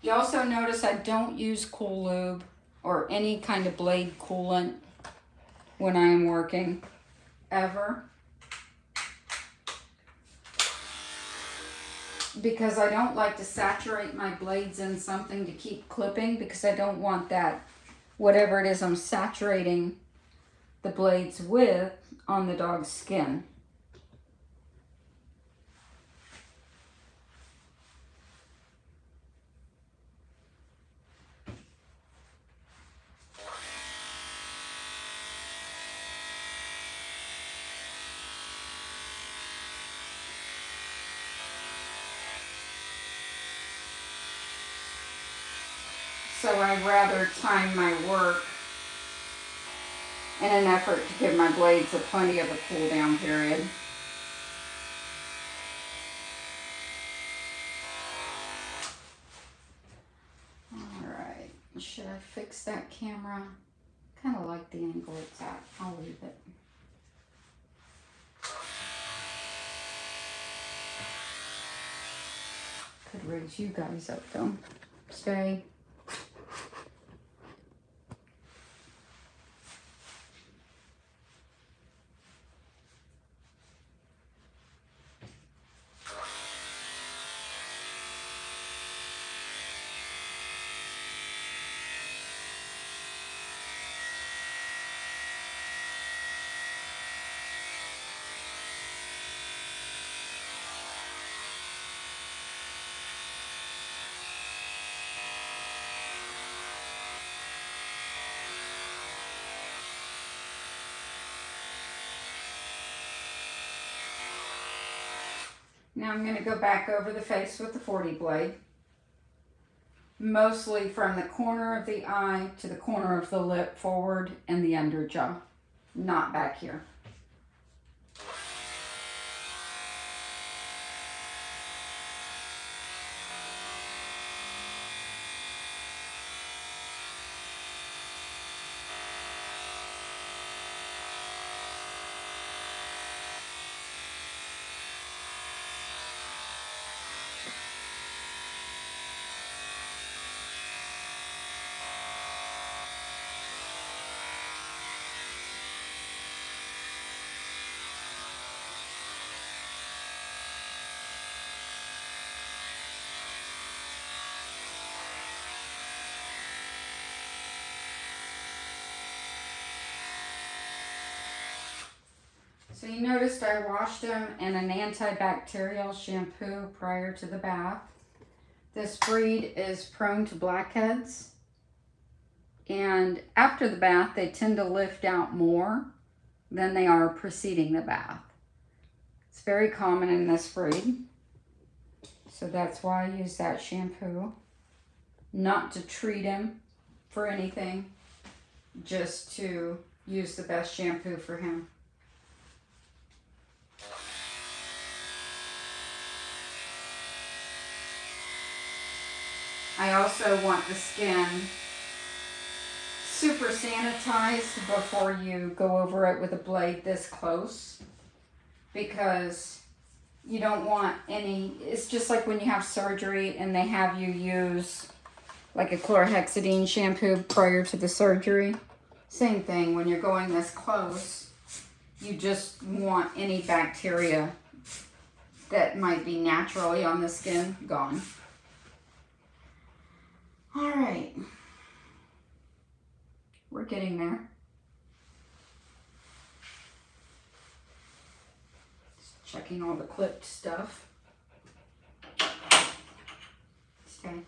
You also notice I don't use Cool Lube or any kind of blade coolant when I am working, ever. Because I don't like to saturate my blades in something to keep clipping, because I don't want that, whatever it is I'm saturating the blades with, on the dog's skin. So I'd rather time my work in an effort to give my blades a plenty of a cool down period. Alright, should I fix that camera? Kind of like the angle it's at. I'll leave it. Could raise you guys up though. Stay. Now I'm going to go back over the face with the 40 blade, mostly from the corner of the eye to the corner of the lip forward and the under jaw, not back here. So you noticed I washed them in an antibacterial shampoo prior to the bath. This breed is prone to blackheads, and after the bath they tend to lift out more than they are preceding the bath. It's very common in this breed, so that's why I use that shampoo. Not to treat him for anything, just to use the best shampoo for him. I also want the skin super sanitized before you go over it with a blade this close, because you don't want any, it's just like when you have surgery and they have you use like a chlorhexidine shampoo prior to the surgery. Same thing when you're going this close, you just want any bacteria that might be naturally on the skin gone. All right, we're getting there. Just checking all the clipped stuff. Stay.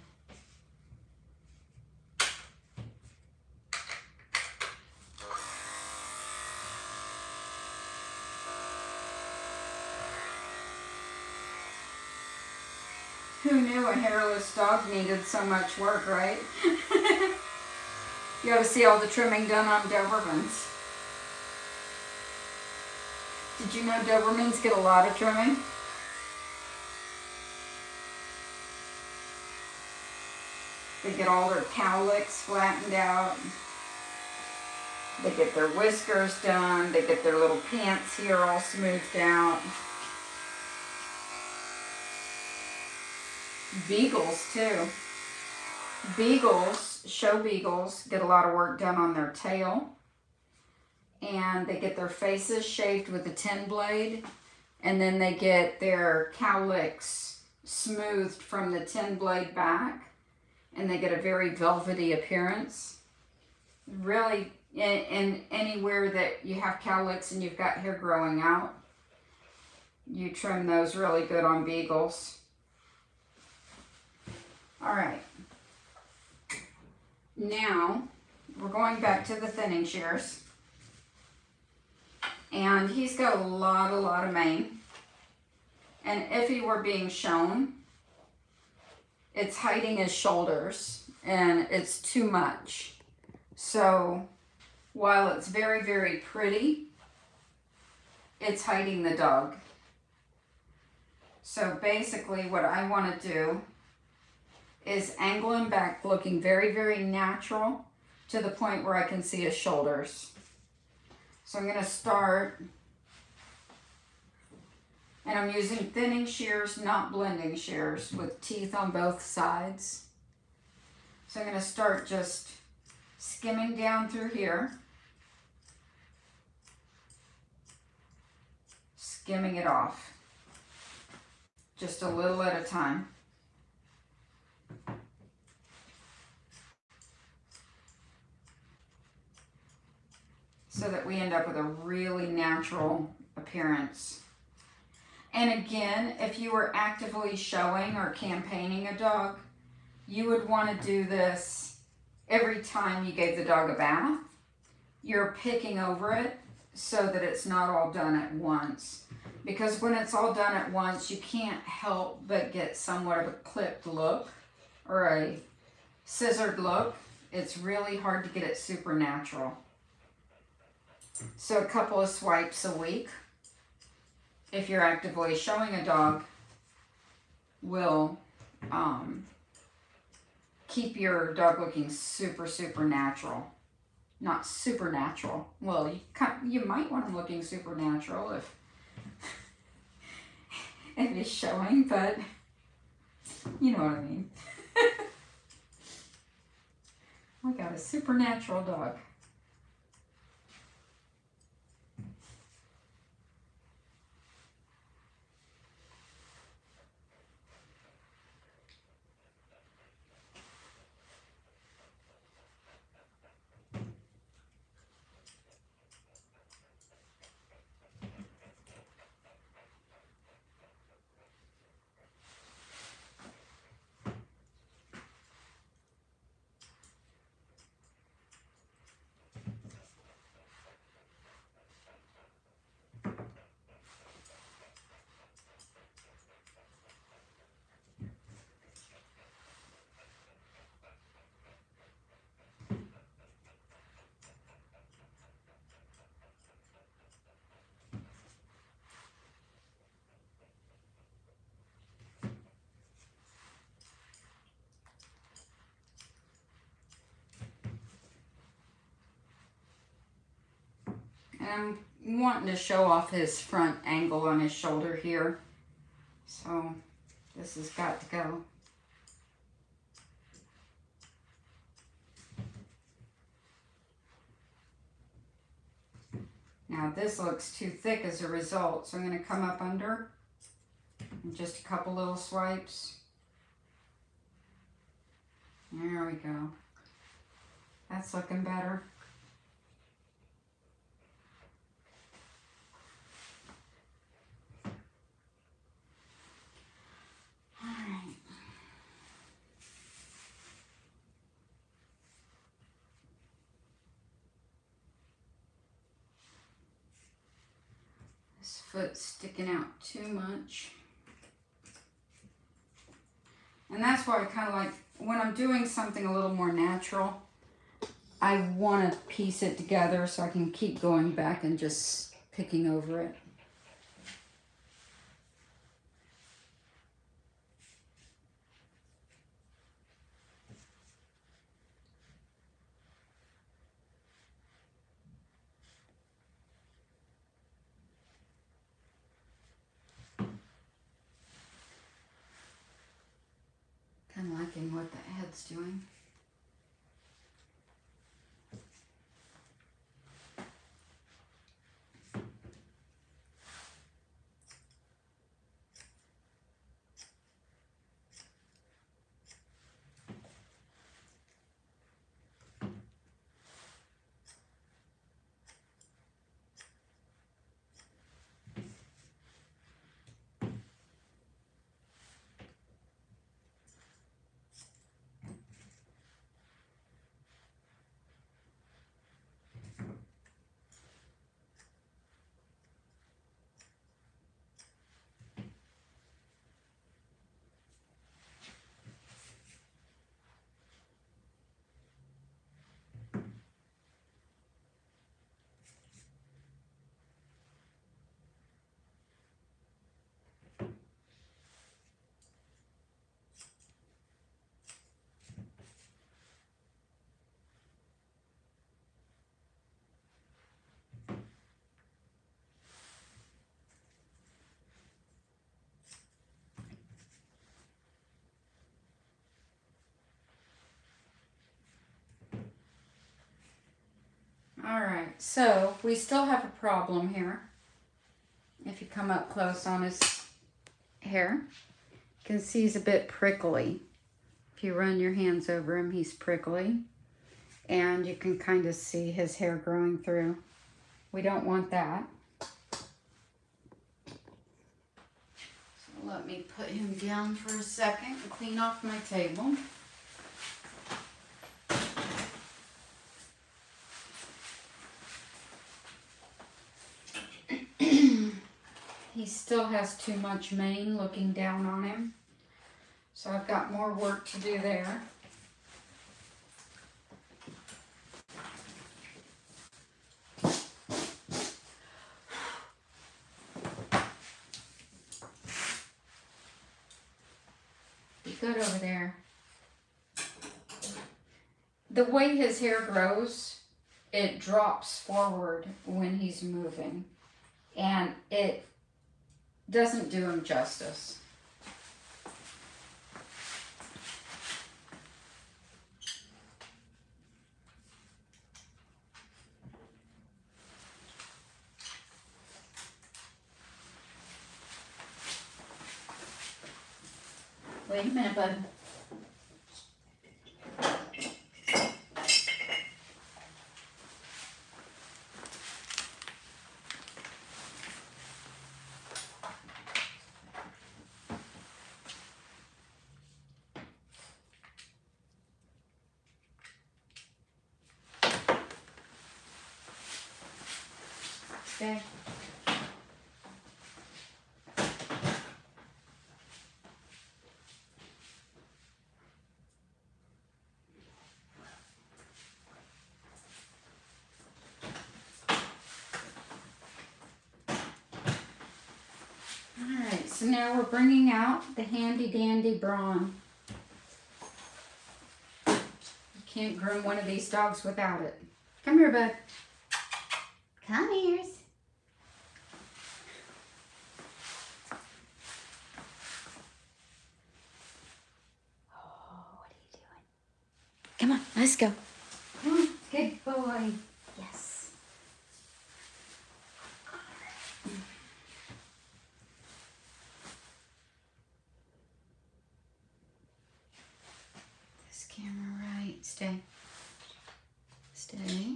Who knew a hairless dog needed so much work, right? You ought to see all the trimming done on Dobermans. Did you know Dobermans get a lot of trimming? They get all their cowlicks flattened out. They get their whiskers done. They get their little pants here all smoothed out. Beagles too. Beagles, show beagles, get a lot of work done on their tail. And they get their faces shaved with a 10 blade. And then they get their cowlicks smoothed from the 10 blade back. And they get a very velvety appearance. Really, in anywhere that you have cowlicks and you've got hair growing out, you trim those really good on beagles. All right. Now, we're going back to the thinning shears. And he's got a lot of mane. And if he were being shown, it's hiding his shoulders and it's too much. So while it's very, very pretty, it's hiding the dog. So basically what I want to do is angle him back, looking very, very natural to the point where I can see his shoulders. So I'm going to start, and I'm using thinning shears, not blending shears, with teeth on both sides. So I'm going to start just skimming down through here, skimming it off, just a little at a time. So that we end up with a really natural appearance. And again, if you were actively showing or campaigning a dog, you would want to do this every time you gave the dog a bath. You're picking over it so that it's not all done at once. Because when it's all done at once, you can't help but get somewhat of a clipped look or a scissored look. It's really hard to get it super natural. So a couple of swipes a week, if you're actively showing a dog, will keep your dog looking super, super natural. Not supernatural. Well, you might want him looking supernatural if he's showing, but you know what I mean. We got a supernatural dog. I'm wanting to show off his front angle on his shoulder here, so this has got to go. Now this looks too thick as a result, so I'm going to come up under and just a couple little swipes. There we go. That's looking better. Foot sticking out too much. And that's why I kind of like, when I'm doing something a little more natural, I want to piece it together so I can keep going back and just picking over it. I'm liking what the head's doing. Alright, so we still have a problem here. If you come up close on his hair, you can see he's a bit prickly. If you run your hands over him, he's prickly. And you can kind of see his hair growing through. We don't want that. So let me put him down for a second and clean off my table. He still has too much mane looking down on him. So I've got more work to do there. Be good over there. The way his hair grows, it drops forward when he's moving. And it doesn't do him justice. Wait a minute, bud. Okay. All right, so now we're bringing out the handy dandy brawn. You can't groom one of these dogs without it. Come here, bud. Come here. Let's go. Oh, good boy. Yes. This camera right. Stay. Stay.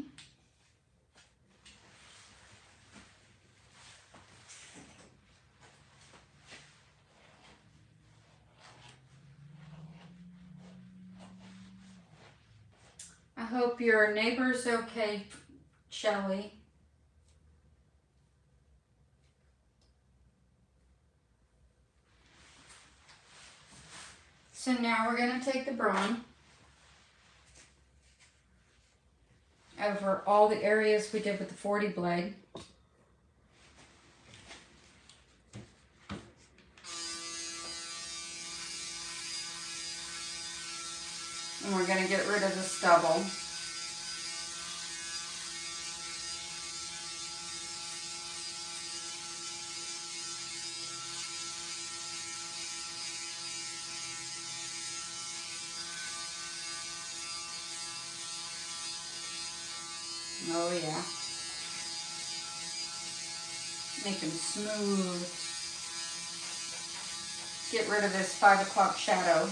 Hope your neighbor's okay, Shelley. So now we're going to take the brawn over all the areas we did with the 40 blade. And we're going to get rid of the stubble. Oh yeah. Make them smooth. Get rid of this 5 o'clock shadow.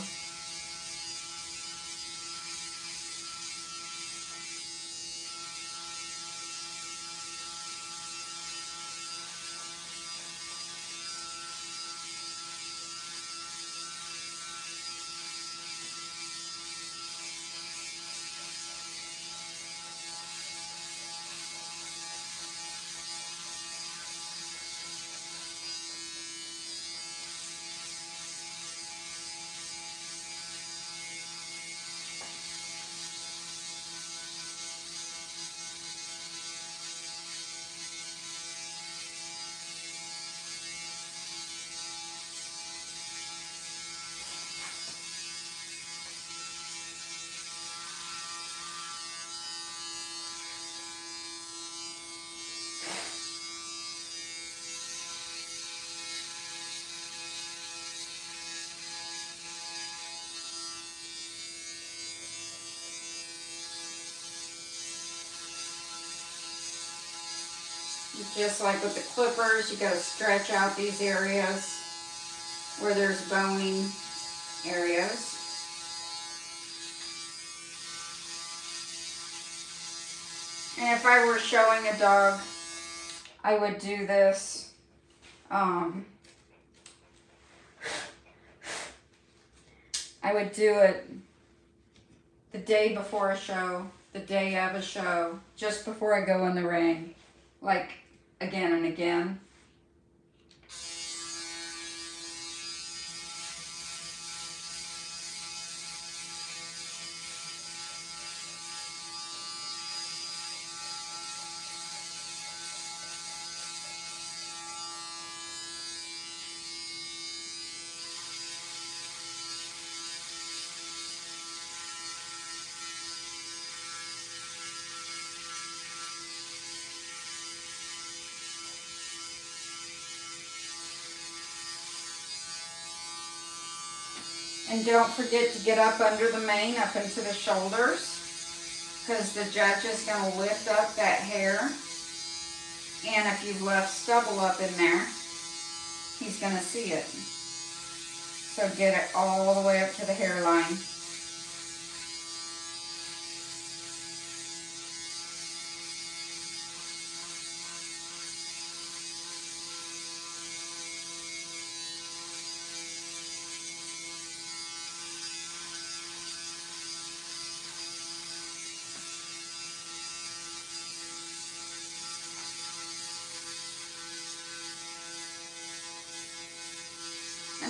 Just like with the clippers, you gotta stretch out these areas where there's bowing areas. And if I were showing a dog, I would do this. I would do it the day before a show, the day of a show, just before I go in the ring. Like, again and again. And don't forget to get up under the mane, up into the shoulders, because the judge is going to lift up that hair. And if you've left stubble up in there, he's going to see it. So get it all the way up to the hairline.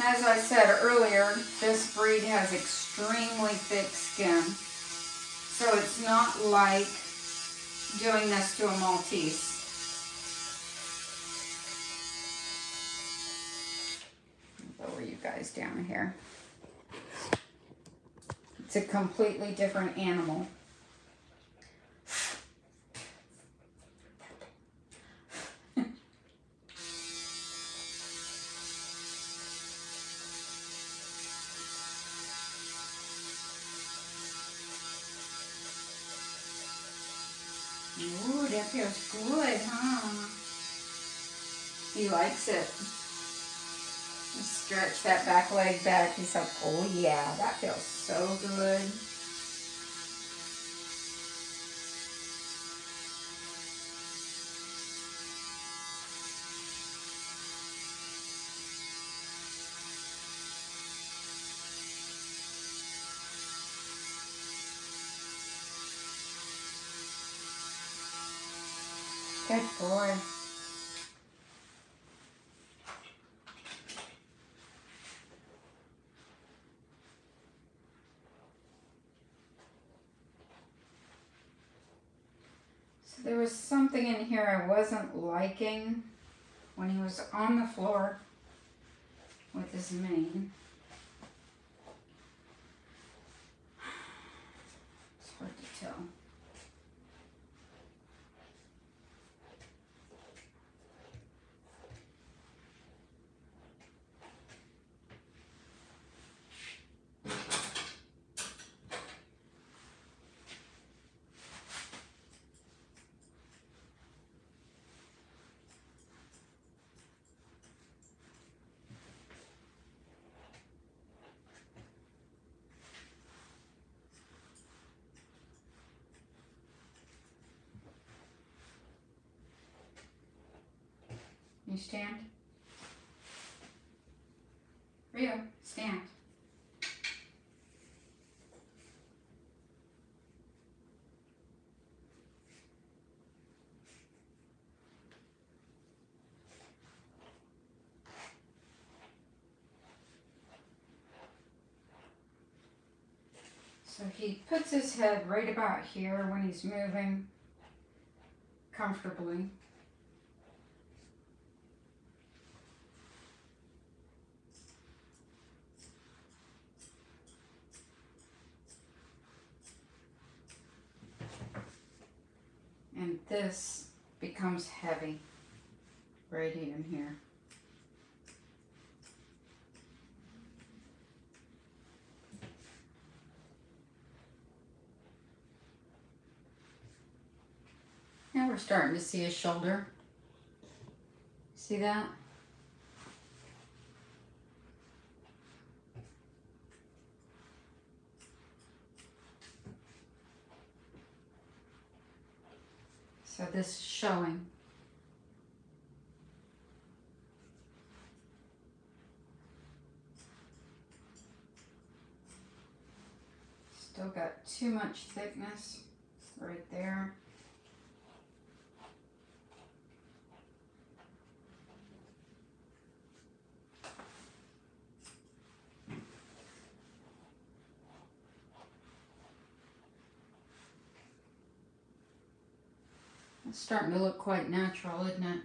As I said earlier, this breed has extremely thick skin, so it's not like doing this to a Maltese. Lower you guys down here. It's a completely different animal. Ooh, that feels good, huh? He likes it. Stretch that back leg back. He's like, oh yeah, that feels so good. Good boy. There was something in here I wasn't liking when he was on the floor with his mane. It's hard to tell. You stand. Rio, stand. So he puts his head right about here when he's moving comfortably. And this becomes heavy right in here. Now we're starting to see his shoulder. See that? So this is showing. Still got too much thickness right there. It's starting to look quite natural, isn't it?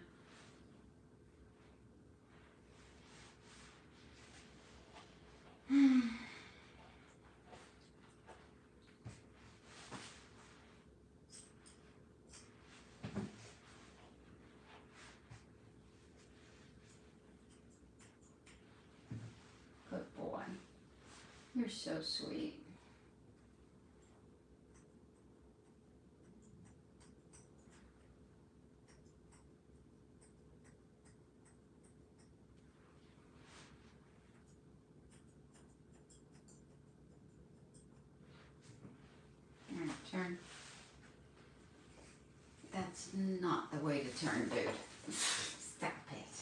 Good boy. You're so sweet. Turn. That's not the way to turn, dude. Stop it.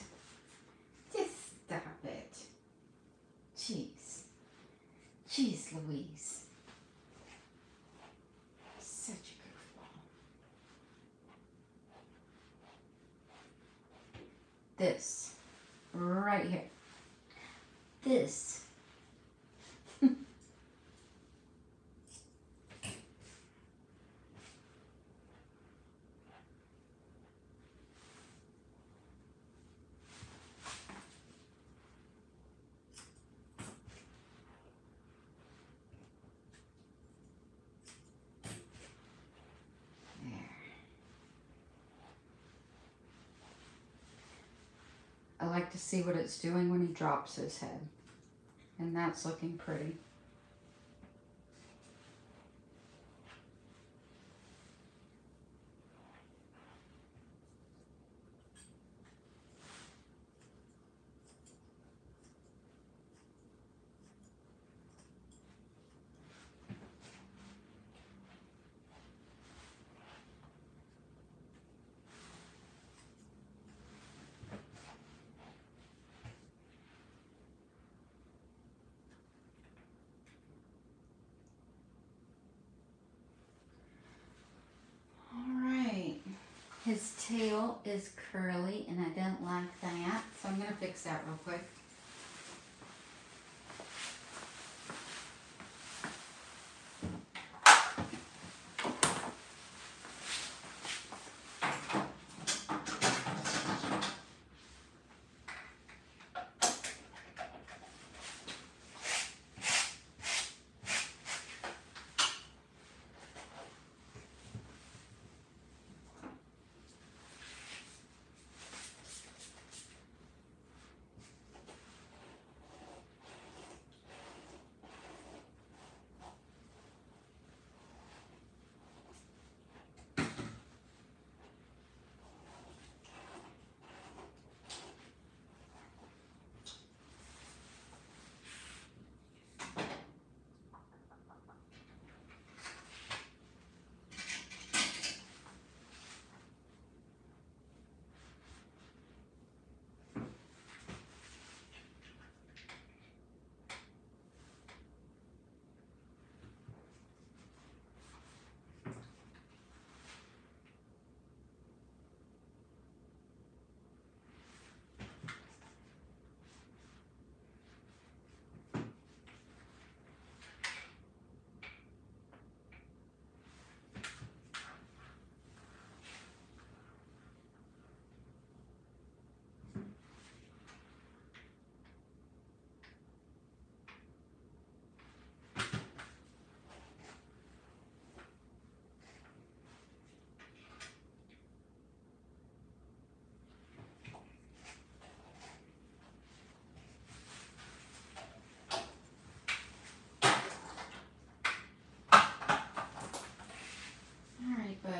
Just stop it. Jeez. Jeez Louise. Such a goofball. This. Right here. This. I like to see what it's doing when he drops his head, and that's looking pretty. His tail is curly, and I don't like that, so I'm going to fix that real quick.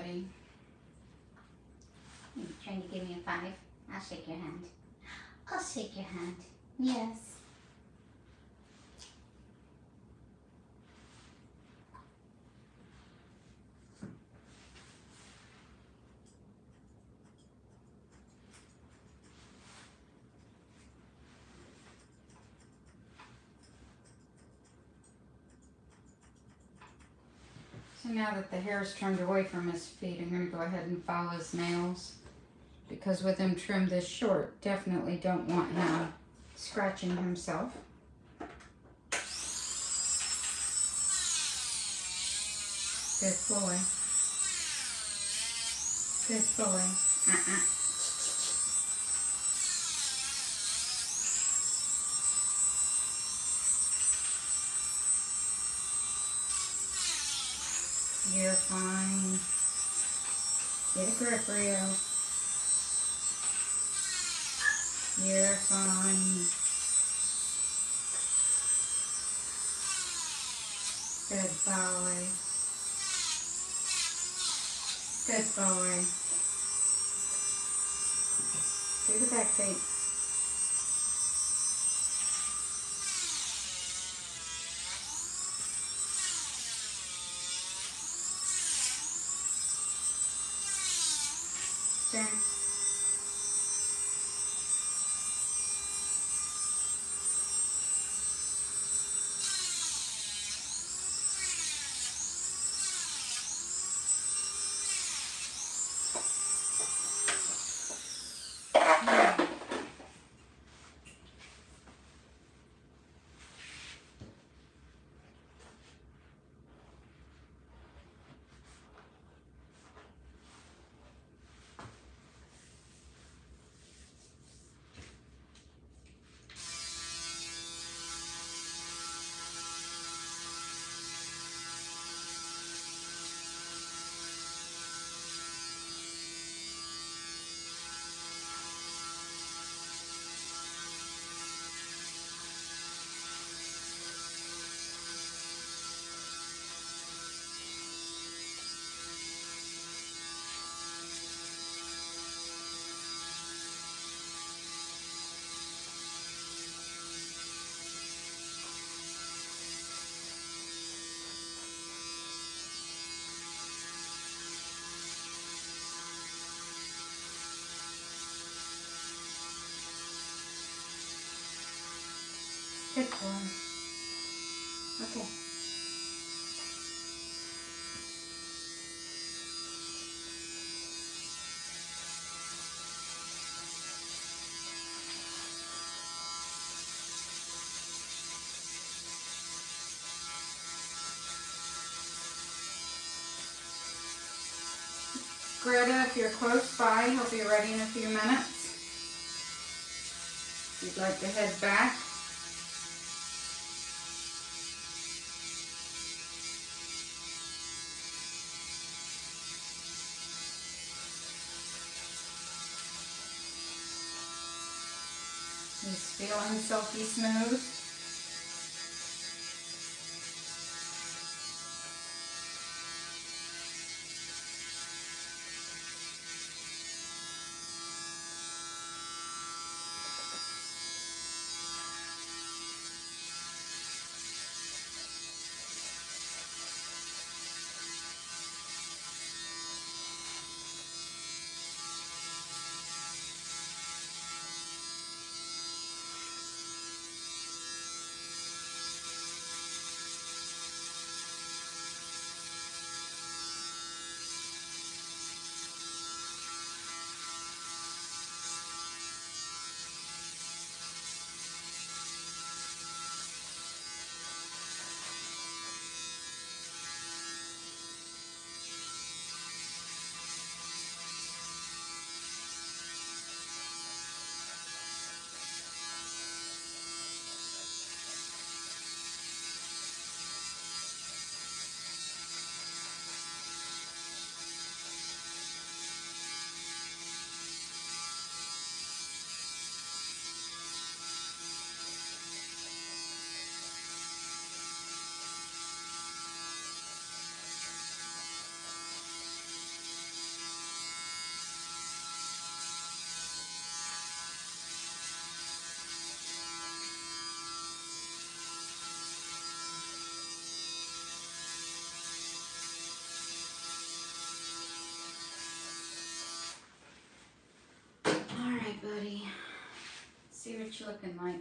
somebody. You're trying to give me a 5? I'll shake your hand. I'll shake your hand. Yes. Now that the hair's turned away from his feet, I'm going to go ahead and file his nails, because with him trimmed this short, definitely don't want him scratching himself. Good boy. Good boy. You're fine. Get a grip, Rio. You're fine. Good boy. Good boy. Do the back feet. Good one. Okay. Greta, if you're close by, he'll be ready in a few minutes. If you'd like to head back. He's feeling silky smooth. What you looking like?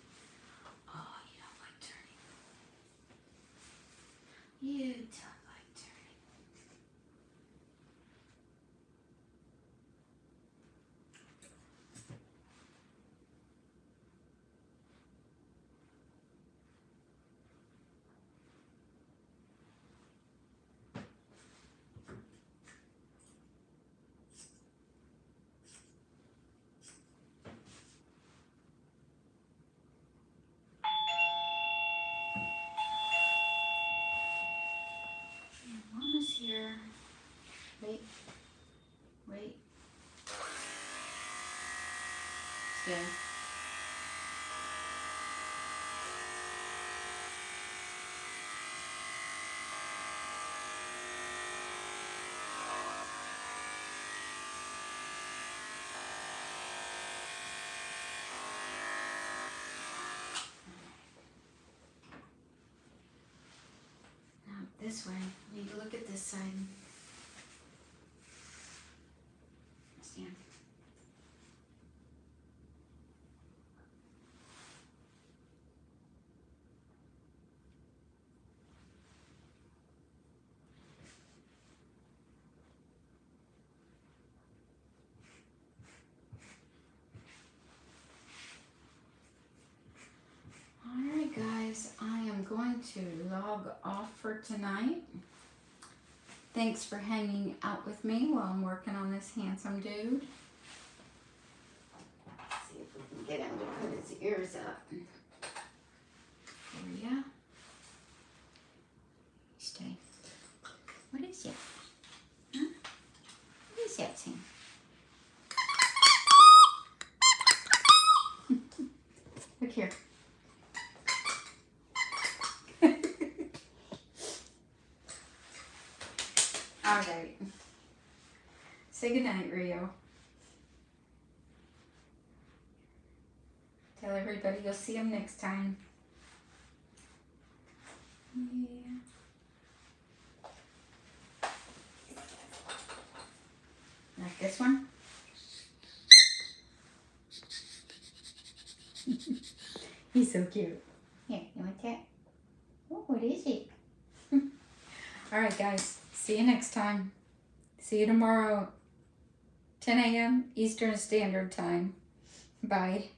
don't like turning. You don't like Wait. Stay. Now this way. You need to look at this side. To log off for tonight. Thanks for hanging out with me while I'm working on this handsome dude. Let's see if we can get him to put his ears up. There we go. Stay. What is it? Huh? What is that thing? Look here. All right. Say goodnight, Rio. Tell everybody you'll see him next time. Yeah. Like this one? He's so cute. Yeah, you want that? Oh, what is it? All right, guys. See you next time. See you tomorrow, 10 a.m. Eastern Standard Time. Bye.